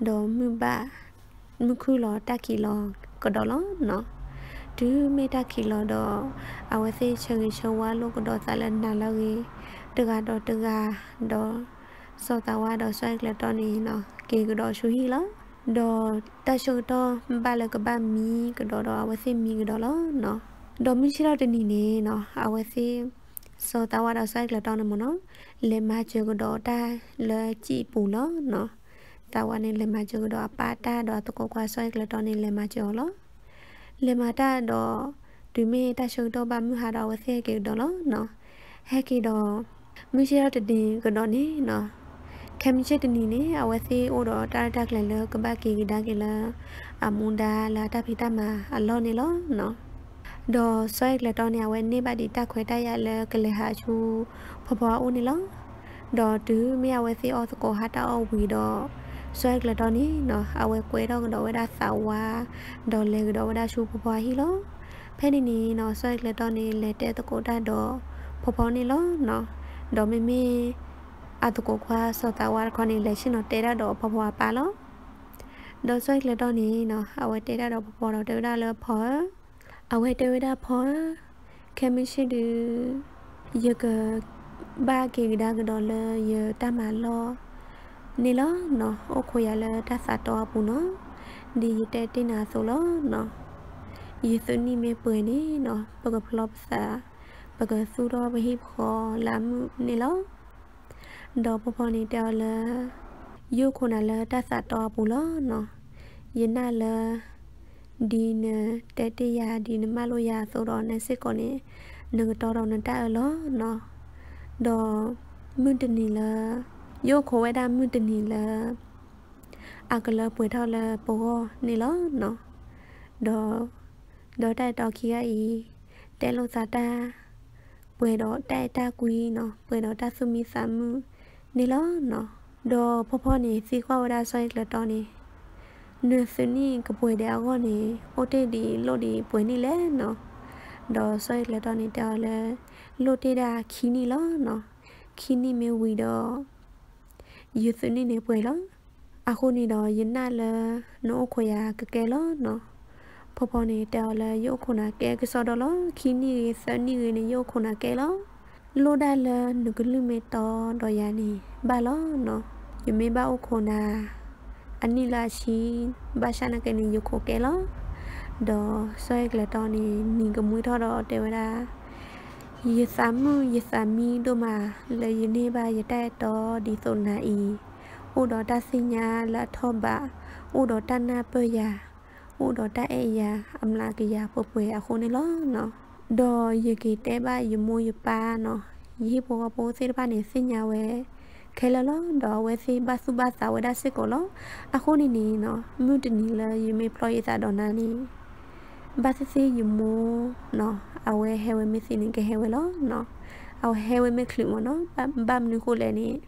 đó mười ba mười kêu lọ ta kì lọ cái đó lắm nó chứ mấy ta khi lo đó, áo ấy sẽ chơi chơi qua luôn cái đó ta lần nào là gì, từ gà đó từ gà đó, sau ta qua đó xoay lại đó này nó, kì cái đó chú ý lắm, đó ta chơi đó ba là cái ba mi cái đó đó áo ấy sẽ mi cái đó đó nó, đó mi chỉ là trên này nó, áo ấy sẽ sau ta qua đó xoay lại đó này mà nó, lên mà chơi cái đó ta là chỉ bù nó nó, ta qua này lên mà chơi cái đó ba ta đó tôi có qua xoay lại đó này lên mà chơi nó lê mà ta đó tụi mẹ ta chơi đó ba mươi hai đầu cái xe kiểu đó nó nó hai cái đó mình chơi được đi cái đó ní nó khi mình chơi được ní ní áo xe ô đó ta đặt lại là cái ba kỳ đã cái là à muốn đa là ta phải ta mà alo này nó nó đó xoay là đó này áo này ba đi ta khỏe tay là cái là hạ chú phò phò ô này nó đó tứ mẹ áo xe ô có hát áo quỳ đó xoay là đó ní nó áo quê đó đó đã xào qua đó lê đó đã chụp hoa hi ló thế này nó xoay là đó này lê tê tôi đã đó phô này ló nó đó mì mì à tôi có qua sau tao qua con này lê xin nó tê đã đó phô hoa ba ló đó xoay là đó này nó áo tê đã đó phô đó tê đã lơ phó áo tê đã phó khi mình sẽ được giờ cái ba kỳ đã cái đó là giờ ta mà lo nè lo nó ô khơi là ta sát to bù nó đi tết đi nào số lo nó giờ số ni mẹ bưởi nè nó bạc lợp sa bạc su đó bạc hip khó làm nè lo đó bố con này đào là yêu con là ta sát to bù lo nó giờ na là đi nè tết đi ya đi nè malo ya số đó nè sẽ còn nè nửa to đó nè ta ở lo nó đó mướn trên này là vô khổ ai đam mưu tình hình là à cái là buổi thao là bố này đó nó đó đó đây đó kia ý đây lâu xa ta buổi đó đây ta quý nó buổi đó ta sumi sắm này đó nó đó phô phô này xí qua đa xoay là to này nửa xứ này cái buổi đeo con này ô tê đi lô đi buổi này lẽ nó đó xoay là to này đeo là lô tê đa khí này đó nó khí này mê quỳ đó giờ số này nè bưởi lắm, à cô này đó giờ na là nấu khoai à cái cái đó nó, phô phô này đào là yêu khôn à cái cái sau đó đó khi này sau này người này yêu khôn à cái đó, lô đa là nửa cái lưỡi mè to đòi nhà này ba đó nó, giờ mấy ba ô khôn à, anh này là chi ba sao là cái này yêu khôn cái đó, đó xoay cái đó này nhìn cái mũi thò đó đều là giờ sắm giờ sắm mi đâu mà lấy giờ này ba giờ đây to đi sồn na ý u đó ta sinh nhà là thọ bạ u đó ta na bơi già u đó ta e già âm là cái già bơi bơi à khôn này ló nó đò giờ kỳ té ba giờ mua giờ pa nó giờ bố bố sinh ba này sinh nhà về cái là ló đò về sinh ba số ba sáu về đã sinh cổ ló à khôn này nè nó mưu trình là giờ mấy ploy ra đòn na nè ba sẽ sinh giờ mua nó ao heo heo mới xin cái heo đó nó ao heo mới khử mà nó băm nước khô lên này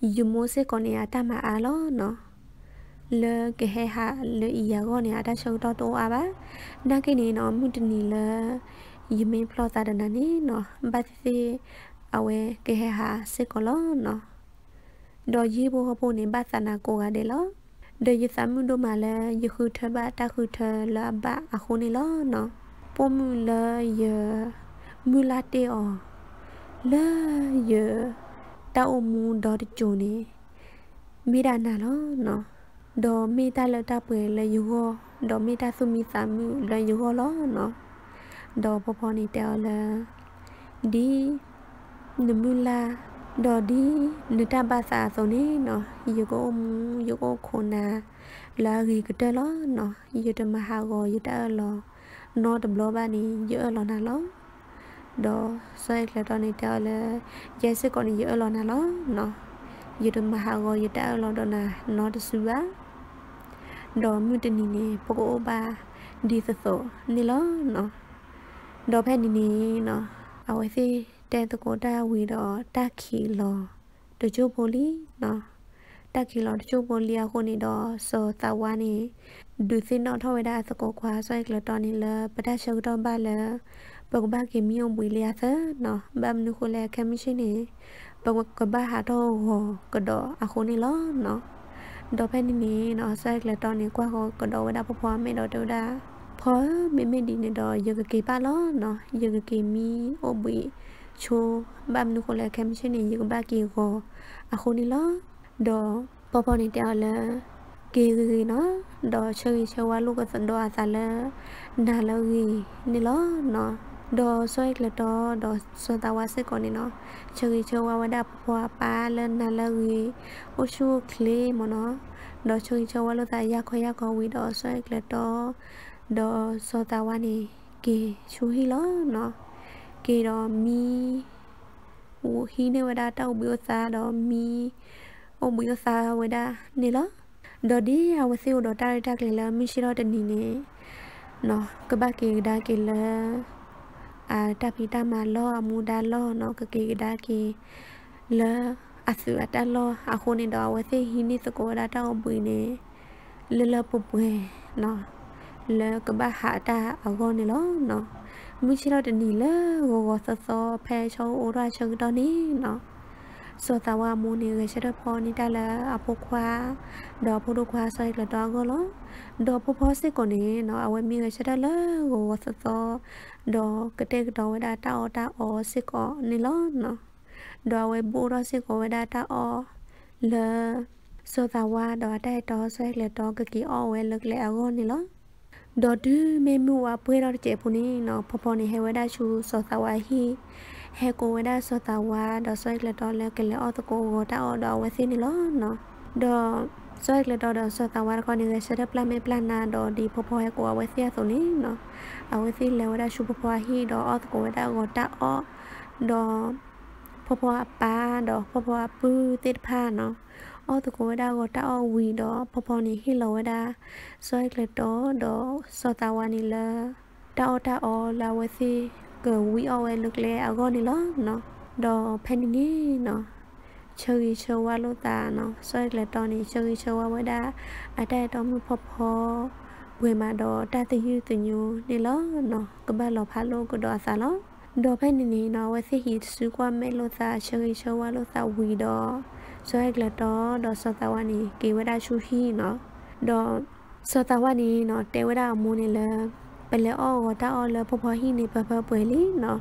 dùng mua sẽ còn nhà ta mà à đó nó lơ cái heo hạ lơ iya con nhà ta sâu to to à bá na cái này nó muốn trình là dùng mấy plo ta đợt này nó ba sẽ ao cái heo hạ sẽ còn đó nó đòi gì bố bố này ba sana cô gà đấy đó đòi gì sắm mua đồ mà là gì khử thơ ba ta khử thơ là ba à khô này đó nó bố mưa là giờ mưa là tê ở là giờ ta ôm mù đó đi chỗ này mi đàn nào đó nó đó mi ta là ta bưởi là yugo đó mi ta sumi sắm là yugo đó nó đó bố bố này tao là đi numula đò đi nuta ba sa soni nó yugo om yugo khona là gì cái đó nó yuta mahago yuta lo nó đầm lo ba này yuta lo na lo đó sai là đó này theo là giải sẽ còn yuta lo na lo nó yuta mahago yuta lo đó na nó được sửa đó mình tin nè poco ba đi sửa sửa này lo nó đó phải nè nó ao ấy thì tên tôi có đa quỷ đó ta khí lò được chú bồ lý nó ta khí lò được chú bồ lý cô này đó sờ tàu qua này được xin nó thôi đa tôi có khóa xoay là tròn này là bắt đầu sờ tròn ba là bằng ba cái miếng bùi lìa thế nó ba mình khô lẹ cam chứ này bằng cái ba hạt đồ hồ cái đó à cô này ló nó đó phải này nó xoay là tròn này qua hồ cái đó đã bỏ mấy đó đâu đã khó mấy mấy đi này đó giờ cái kỳ ba ló nó giờ cái kỳ mi ô bụi chú ba mình có lẽ kém chứ này như ba kỳ gò à khôn đi ló đó bò bò này đeo là kỳ gì nó đó chơi chơi qua lúc cái phần đồ à xả là nà là gì nên ló nó đó xoay là đó đó xoay tao qua sẽ còn này nó chơi chơi qua qua đạp qua ba lên nà là gì ô chú kle mà nó đó chơi chơi qua lúc ta ya coi ya coi đó xoay là đó đó xoay tao qua này kỳ chú hi ló nó cái đó mi u hi nơi mà đã tàu biểu xa đó mi ông biểu xa với đã này đó đó đi học siêu đó ta ra cái là mi siro trên này nè nó cái ba cái đã cái là à ta bị ta mà lo amu đã lo nó cái cái đã cái là à sự đã lo à khôn này đó với thế hi nơi sako đã tàu bùi nè lơ lơ bùi bùi nó là cái ba hạ ta ở gòn này đó nó mình chỉ nói đến đi là gõ sơ sơ phải cho ô ra cho đó ní nó sơ tao qua mua này người sẽ được phô ní ta là à phô khoa đó phô đồ khoa xoay là đó gõ lắm đó phô phô sẽ còn ní nó ở mình người sẽ được là gõ sơ sơ đó cái tên đó đã tao ta ở sẽ có ní lắm nó đó ở bộ đó sẽ có đã ta ở là sơ tao qua đó đây đó xoay là đó cái kỹ ở lực lẽ gõ ní lắm đó thứ mình mua à bây giờ chế phụ nữ nó phổ biến hay với đa số sở tàu hi hay cô với đa số tàu đó soi là đó là cái là ô tô cô ta ô đó với xin đi lót nó đó soi là đó đó sở tàu con người sẽ đáp lại mấy plan nào đó đi phổ biến hay cô với xe số ní nó à với xin là với đa số phổ biến hi đó ô tô cô ta ô ta ô đó phổ biến ba đó phổ biến bự tết pa nó ô tô của đa gọi ta vì đó popo này hi lối đa soi cái đó đó so ta qua này là ta ta ô là với si cờ quý ô em lực lệ ở gòn này đó nó đó pen này nó chơi chơi qua lô ta nó soi cái đó này chơi chơi qua với đa ở đây đó mới popo người mà đó ta tự như tự nhu này đó nó cái ba lọ phá lô của đó xả ló đó pen này nó với si hít xứ qua mấy lô ta chơi chơi qua lô ta vì đó soi là đó đó sao tao anh kì với đa chú hi nó đó sao tao anh nó để với đa mua này là bên lẽ ô tao là phô hi này phô phô bưởi lý nó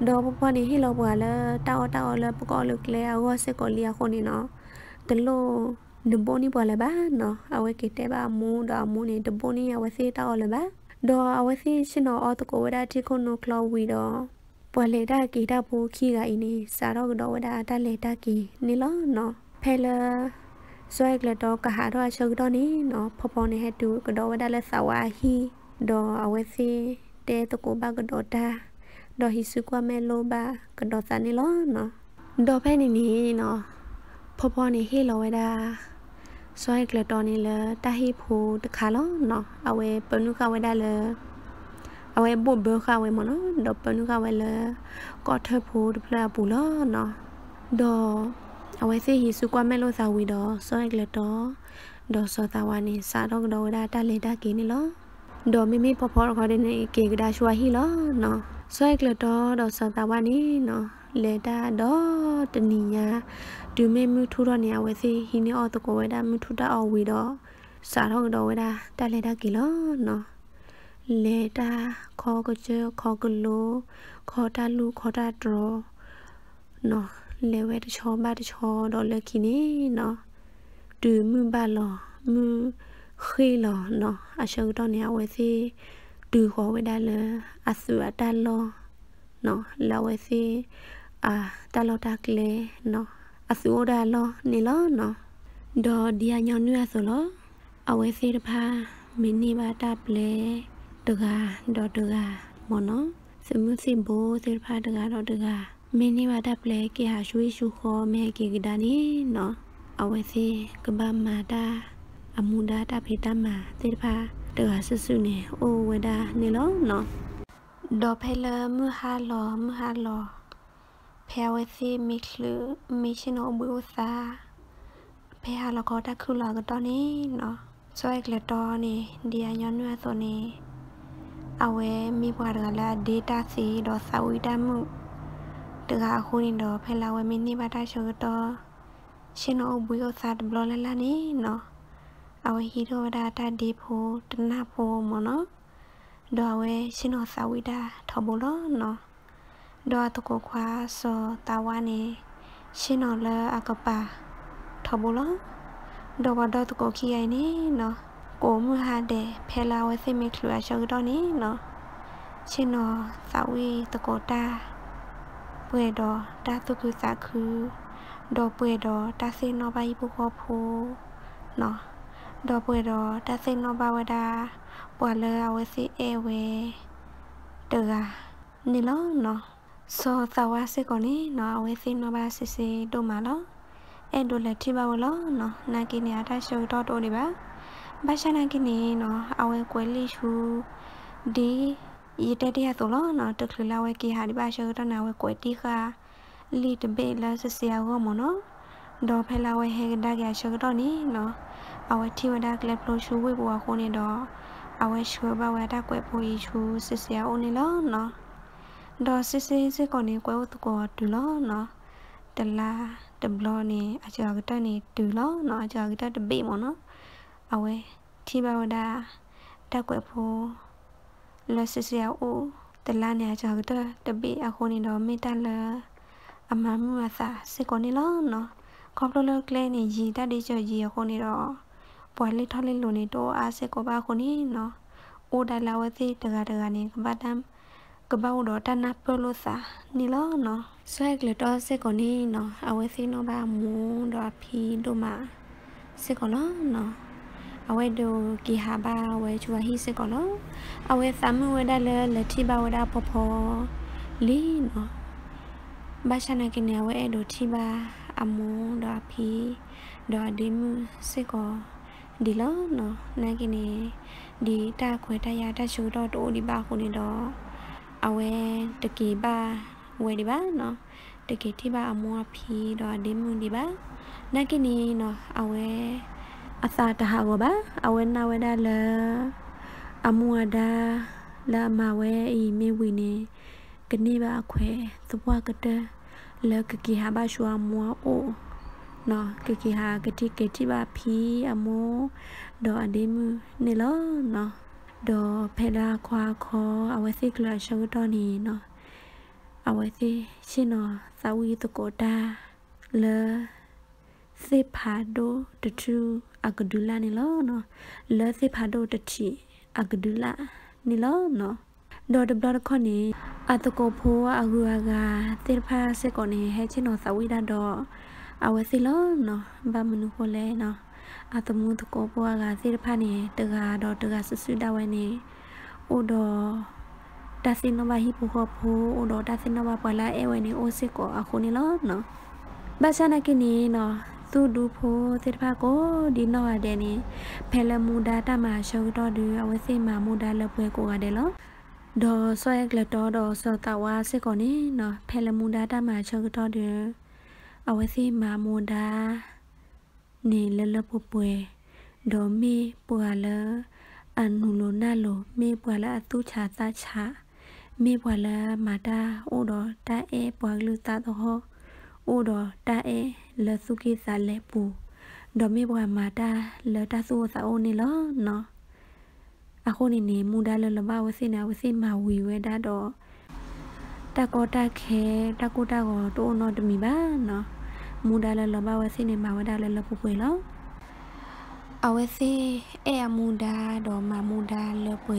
đó phô này hi là bữa là tao tao là có lực lẽ ô sẽ có lia con này nó từ lô đừng bố ní bữa là bá nó ao ấy kì để ba mua đó mua này đừng bố ní ao ấy thì tao là bá đó ao ấy thì xin nó ô tao có với đa chỉ con nó clau vì đó và lệ đa kỳ đa bố khi gãy này sao đó đó đã ta lệ đa kỳ này nó nó phải là xoay là đó cả hai đôi chân đó ní nó popo này hết đủ cái đó đã là sáu a hi đó ở đây để tôi cố ba cái đó ta đó hi sư qua melo ba cái đó ta này nó nó đó phải này ní nó popo này hi lòi đa xoay là đó này là ta hi phù được khá lắm nó ở đây bên nước ở đây là ao em buồn bơ khao em mà nó đập vào nước khao em là có thơ phù được là phù lơ nó đó ao em sẽ hi su qua melo sao vì đó soi là đó đó so tao anh sa đó đâu đã ta lấy đa kí này ló đó mi mi phò phò gọi đến này kí cái đa xua hi ló nó soi là đó đó so tao anh nó lấy đa đó trên nì nhà từ mi mi thu đó này ao em sẽ hi này ao tao có với đa mi thu đó ao vì đó sa đó đâu đã ta lấy đa kí ló nó lê đa khó cơ chơi khó cơ lô khó ta lu khó ta trò nó lê về cho ba cho đó là kí này nó từ mười ba lò mười khi lò nó à sơ đó nè vậy thì từ khó với đa là à sửa ta lò nó lâu ấy à ta lo ta kle nó à sửa đà lo nè lo nó đó dia nhau nữa rồi lo à ấy xí ba mình đi ba ta kle được à đó được à mà nó sự muốn xí bố xí ba được à đó được à mình đi ba ta kle kia hà suy su kho mẹ kia cái đàn ấy nó à ấy xí cái ba mà ta amuda ta phải ta mà xí ba được à sự sự nè ô ấy đà nè lo nó đó phải là mưa hà lò mưa hà lò phèo xí mít lử mít trên ô bưu xa phèo hà lò có ta cứ lò cái đó nè nó soi cái đó nè dia nhon nữa rồi nè ao ấy mi qua được là data xí đó sau đó mu được à khu này đó phải là ao mình đi bắt ta chơi đó trên ô bưu xa được lo là là nè nó ao hero data deep hồ tân hà hồ mà nó đó về xin họ sau đó thọ bố nó đó tôi có khóa so tao này xin họ là à cặp bà thọ bố đó đó vào đó tôi có kia này nó cố mua hà để phe lao ấy xem mệt lừa cho cái đó này nó xin họ sau ấy tôi có ta bữa đó ta tôi cứ xa khứ đó bữa đó ta xin nó bay bố có phù nó đó bữa đó ta xin nó bao đa bỏ lỡ ao xí e về được à nè nó nó so tàu a xí còn ní nó ao xí nó ba xí xí đồ mà nó e đồ lệ thì bao nó nó na kia nè ta chơi to đồ đi bác bác cha na kia nè nó ao quấy li chú đi y tế đi à tụi nó nó thực là ao kia hà đi ba chơi ta nào quấy đi cả li từ bên là xí xí ao mà nó đó phải là ao hay đa gà chơi đó ní nó ao thì vào đa lệ pro chú với bùa cô nè đó ao chưa bao giờ đã quẹt bụi chú xí xí ôn đi ló nó đó xí xí xí còn đi quẹt của từ ló nó từ là từ lo này à chờ cái ta này từ ló nó à chờ cái ta từ bị mà nó ao ấy thì bao giờ đã đã quẹt bụi là xí xí ôn từ là này à chờ cái ta từ bị à khôn này đó mới ta là âm mà mà xả xí còn đi ló nó không đâu lơ lên này gì ta đi chờ gì à khôn này đó bỏ lên thoát lên luôn này đồ à sẽ có ba con đi nó u đại lao ấy thì từ gà từ gà này các bạn đam các bạn u đó ta nạp pelo sa ní ló nó xoay cái đó sẽ còn đi nó áo ấy thì nó ba mũ đó phi đồ mà sẽ có ló nó áo ấy đồ kỳ hà ba áo ấy chùa hi sẽ có ló áo ấy sắm áo ấy đại lơ là thi bao đa po po lý nó ba cha này cái này áo ấy đồ thi ba amu đó phi đó đến sẽ có đi lớn nó nay cái này đi ta quay ta ya ta chú đó đồ đi ba con này đó ao em từ kỳ ba quay đi ba nó từ kỳ thi ba mua phi đó đến mương đi ba nay cái này nó ao em asa ta hạ ba ao em nào đã là mua đã là mà quay ý mê vui nè cái này ba quay số qua cái đó là cái kỳ hạ ba xóa mua ô nó cái kỳ hà cái chi cái chi ba phi amo đồ anh em nè lỡ nó đồ peda khoa kho ao ấy xí là sao cái đó nè nó ao ấy xí xí nó sao y tụ cổ ta lỡ xí phá đồ tự chu agdula nè lỡ nó lỡ xí phá đồ tự chỉ agdula nè lỡ nó đồ đồ đồ con nè à tụ cổ phu aguaga xí phá xí con nè hay xí nó sao y đa đồ ao xí ló nó ba mình khô lẹ nó à tụi mình tụi cô bùa gà xí pha nè tơ gà đỏ tơ gà sứt sứt đau vậy nè ô đỏ ta xin nó ba hi phù hợp phù ô đỏ ta xin nó ba bỏ lại eo vậy nè ô xí cổ à khô nè ló nó ba cha này cái nè nó tu du phù xí pha cố đi nó à đây nè phải là muda ta mà sâu đỏ đưa ao xí mà muda là bùi cổ gà đây ló đỏ soi là đỏ đỏ sờ tàu à xí cổ nè nó phải là muda ta mà sâu đỏ đưa ao ấy mà mua đá nè lơ lơ bùa bùa đó mi bùa lơ ăn hủ lô na lô mi bùa lơ tu chả ta chả mi bùa lơ mà đa ô đó ta e bùa lư ta to ho ô đó ta e lơ su kia sa lẹ bù đó mi bùa mà đa lơ ta su sa ô nè lơ nó à cô nè nè mua đá lơ lơ bao ấy nào ấy mà hủy với đá đó ta có ta khé ta cô ta có tô nó được mì ba nó mua đa là bao ấy xin mà đa là phục hồi lắm ao ấy xin em mua đa đó mà mua đa là phục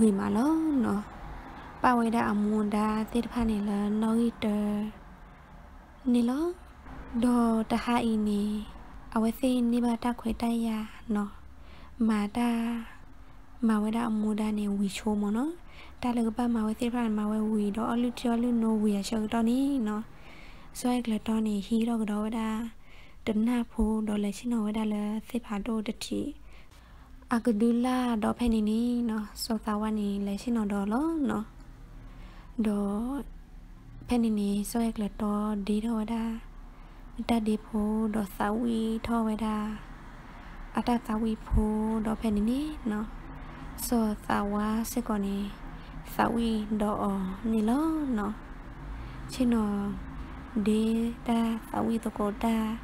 hồi mà nó nó ba quay đã mùa đã tiếp hai này là nói trời nè ló đồ ta hai nè ở xin đi ba ta khỏe tay ya nó mà ta mà quay đã mùa đã nè quỳ chùa mà nó ta là ba mà quay tiếp hai mà quay quỳ đó lưu cho lưu nô quỳ ở chơi đó ní nó soi là to nè khi đó đó đã đến na phù đó là xin nói đã là xếp hạt đồ đất chỉ Agudula đó phải nè nó sau tao này lấy xin nó đó ló nó đó phải nè sau là to đi thôi đã ta đi phố đó sáu uy thôi đã à ta sáu uy phố đó phải nè nó sau tao sẽ còn nè sáu uy đó nè ló nó xin nó đi ta sáu uy tôi có ta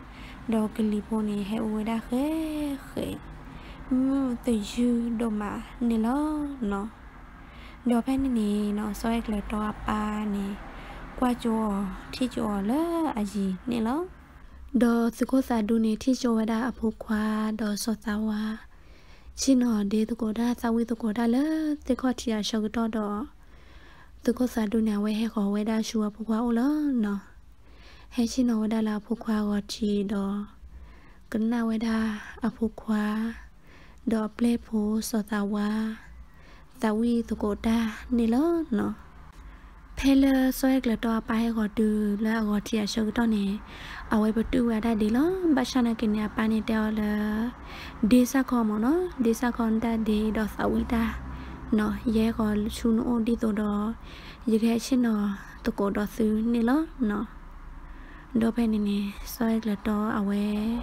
đó cái lipo này hay uy đã khé khé từ dư đồ mã nè nó nó đồ bé nè nó soi là to pa nè qua chỗ thi chỗ lỡ à gì nè nó đồ sự cố giả du nè thi chỗ đã áp hộ qua đồ so sao à chỉ nó để tôi có đa sao với tôi có đa lỡ thì có chỉ là sợ to đó sự cố giả du nè quay hay khó quay đa chùa phụ qua ô lỡ nó hay chỉ nó đã là phụ qua gọi chỉ đó cấn nào quay đa áp hộ qua đó ple phố so tawa tawi to cô ta nè lỡ nó pele soi là to pa hay gọi từ là gọi chia sâu to nè ở ngoài bờ tư ở đây đi lỡ ba sao này cái nhà pa này đeo là đi xa con mà nó đi xa con ta đi đó tawi ta nó dễ gọi sun ô đi tổ đó dễ cái trên nó to cô đó xứ nè lỡ nó đó bên này nè soi là to ở ngoài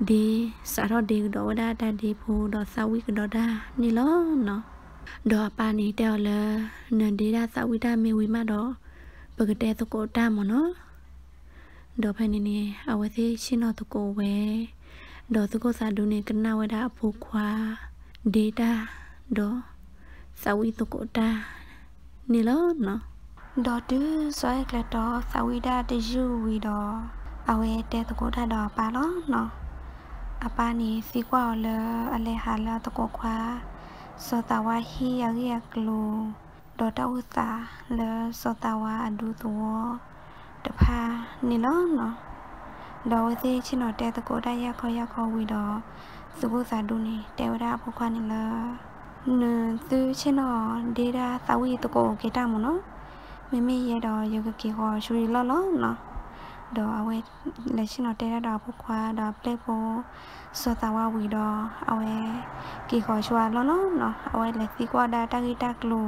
đi xã đó đi đó đa đa đi phù đó sau quý đó đa nè ló nó đó bà này đeo là nên đi ra sau quý ta mê quý mà đó bởi cái tôi cổ ta mà nó đó phải nè nè ở ngoài thế xin nó tôi cổ về đó tôi cổ xã đồ này cần nào đã phù khoa đi đa đó sau quý tôi cổ ta nè ló nó đó chứ xoay là đó sau quý ta để dư quý đó ở ngoài tôi cổ ta đó bà đó nó apa ni si qua là ale hala to qua qua so tawa hi agia klo do ta uta le so tawa adu tuo de pha ni lo no do ti chi no te to ko da ya kho ya kho wi do su ko sa du ni te ra pho kwa ni la ne tu chi no de ra sa wi to ko ke ta mo no me me ye do yo ke ki ho shui lo lo no đó ao ấy lấy xin nó té đó bốc qua đó pleipo so tao quỳ đó ao ấy kỳ khỏi chùa nó nó nó ao ấy lấy xí qua đa ta ghi ta lù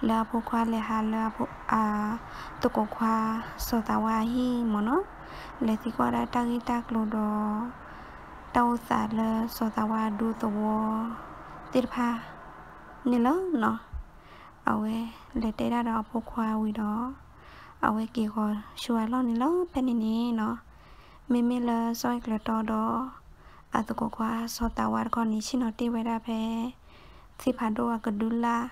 là bốc qua là hà là bốc à tụ cổ qua so tao hi mà nó lấy xí qua đa ta ghi ta lù đó tao xả là so tao du tụ tiệt pha nên nó nó ao ấy lấy té đó bốc qua quỳ đó ở cái kia gọi xua lo này ló bên này nó mê mê là soi là to đó à tôi có qua so tao qua con này xin nó đi về ra về thì phải đồ cái đu la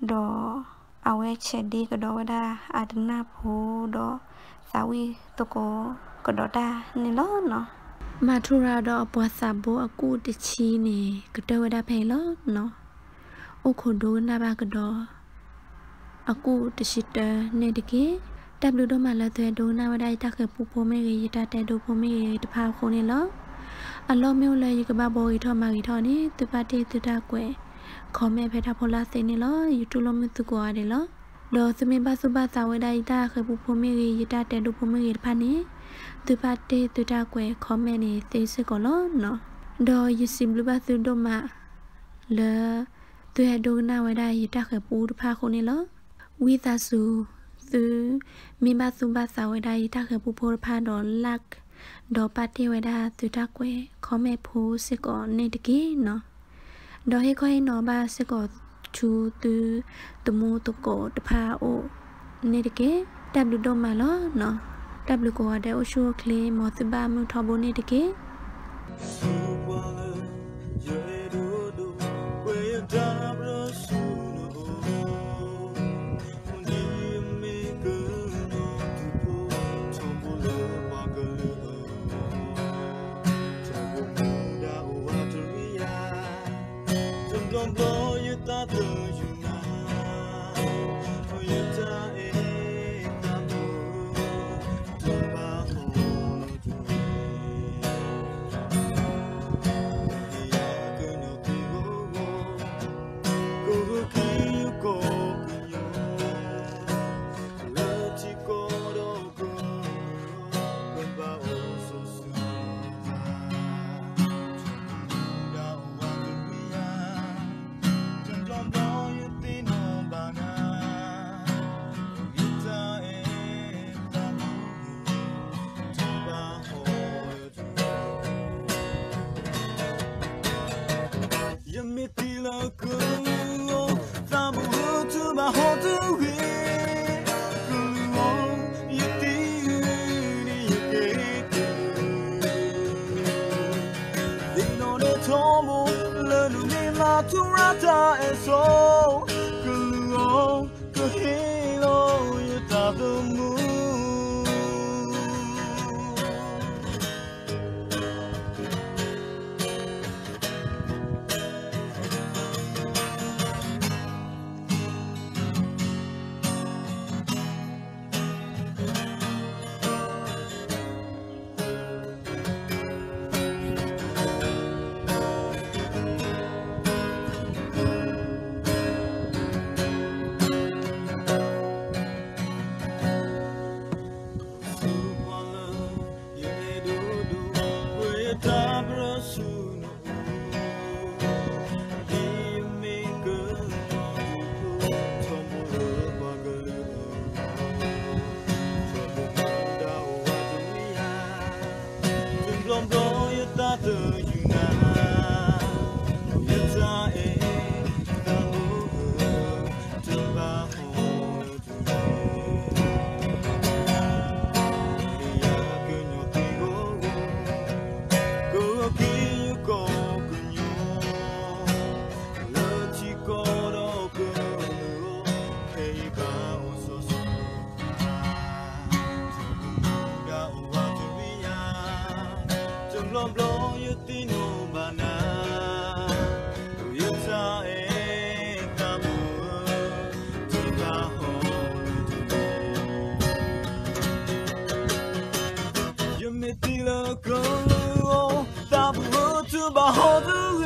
đó ở cái xe đi cái đó ra à đừng na phố đó sao vậy tôi có cái đó ra này ló nó mà thu ra đó bỏ xả bố ở cụ để chi này cái đâu ra về ló nó ô khổ đồ na ba cái đó aku tersita nedike w do mala te do na wa dai ta ke pu po me ge ta te do po me ta pha ko ne lo allo meu le ge ba bo i tho ma gi tho ni tu pa te tu ta kwe kho me phe tha phola se ne lo youtube lo me tu ko ade lo do se me ba su ba sa wa dai ta ke pu po me ge ta te do po me ge pha ni tu pa te tu ta kwe kho me ni se se ko lo no do yu sim lu ba su do ma le tu he do na wa dai ta ke pu pha ko ne lo quý ta su su mi ba su ba sa ở đây ta khởi phù phổ pha đó lạc đó party ở đây từ ta quê khó mẹ phù sẽ có nên cái nó đó hay coi nó ba sẽ có chú từ từ mu từ cổ từ pha ô nên cái w đô mà nó nó w cổ ở đây ô chua kle một thứ ba mươi thọ bốn nên cái Nunima Turata and so Kuluo Kahilo Yutabumu Mitila go, tabu tu ba hodu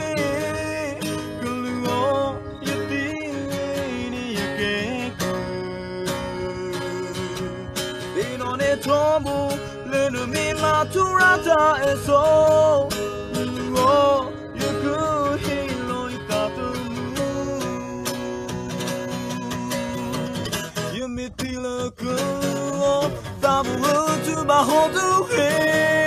he.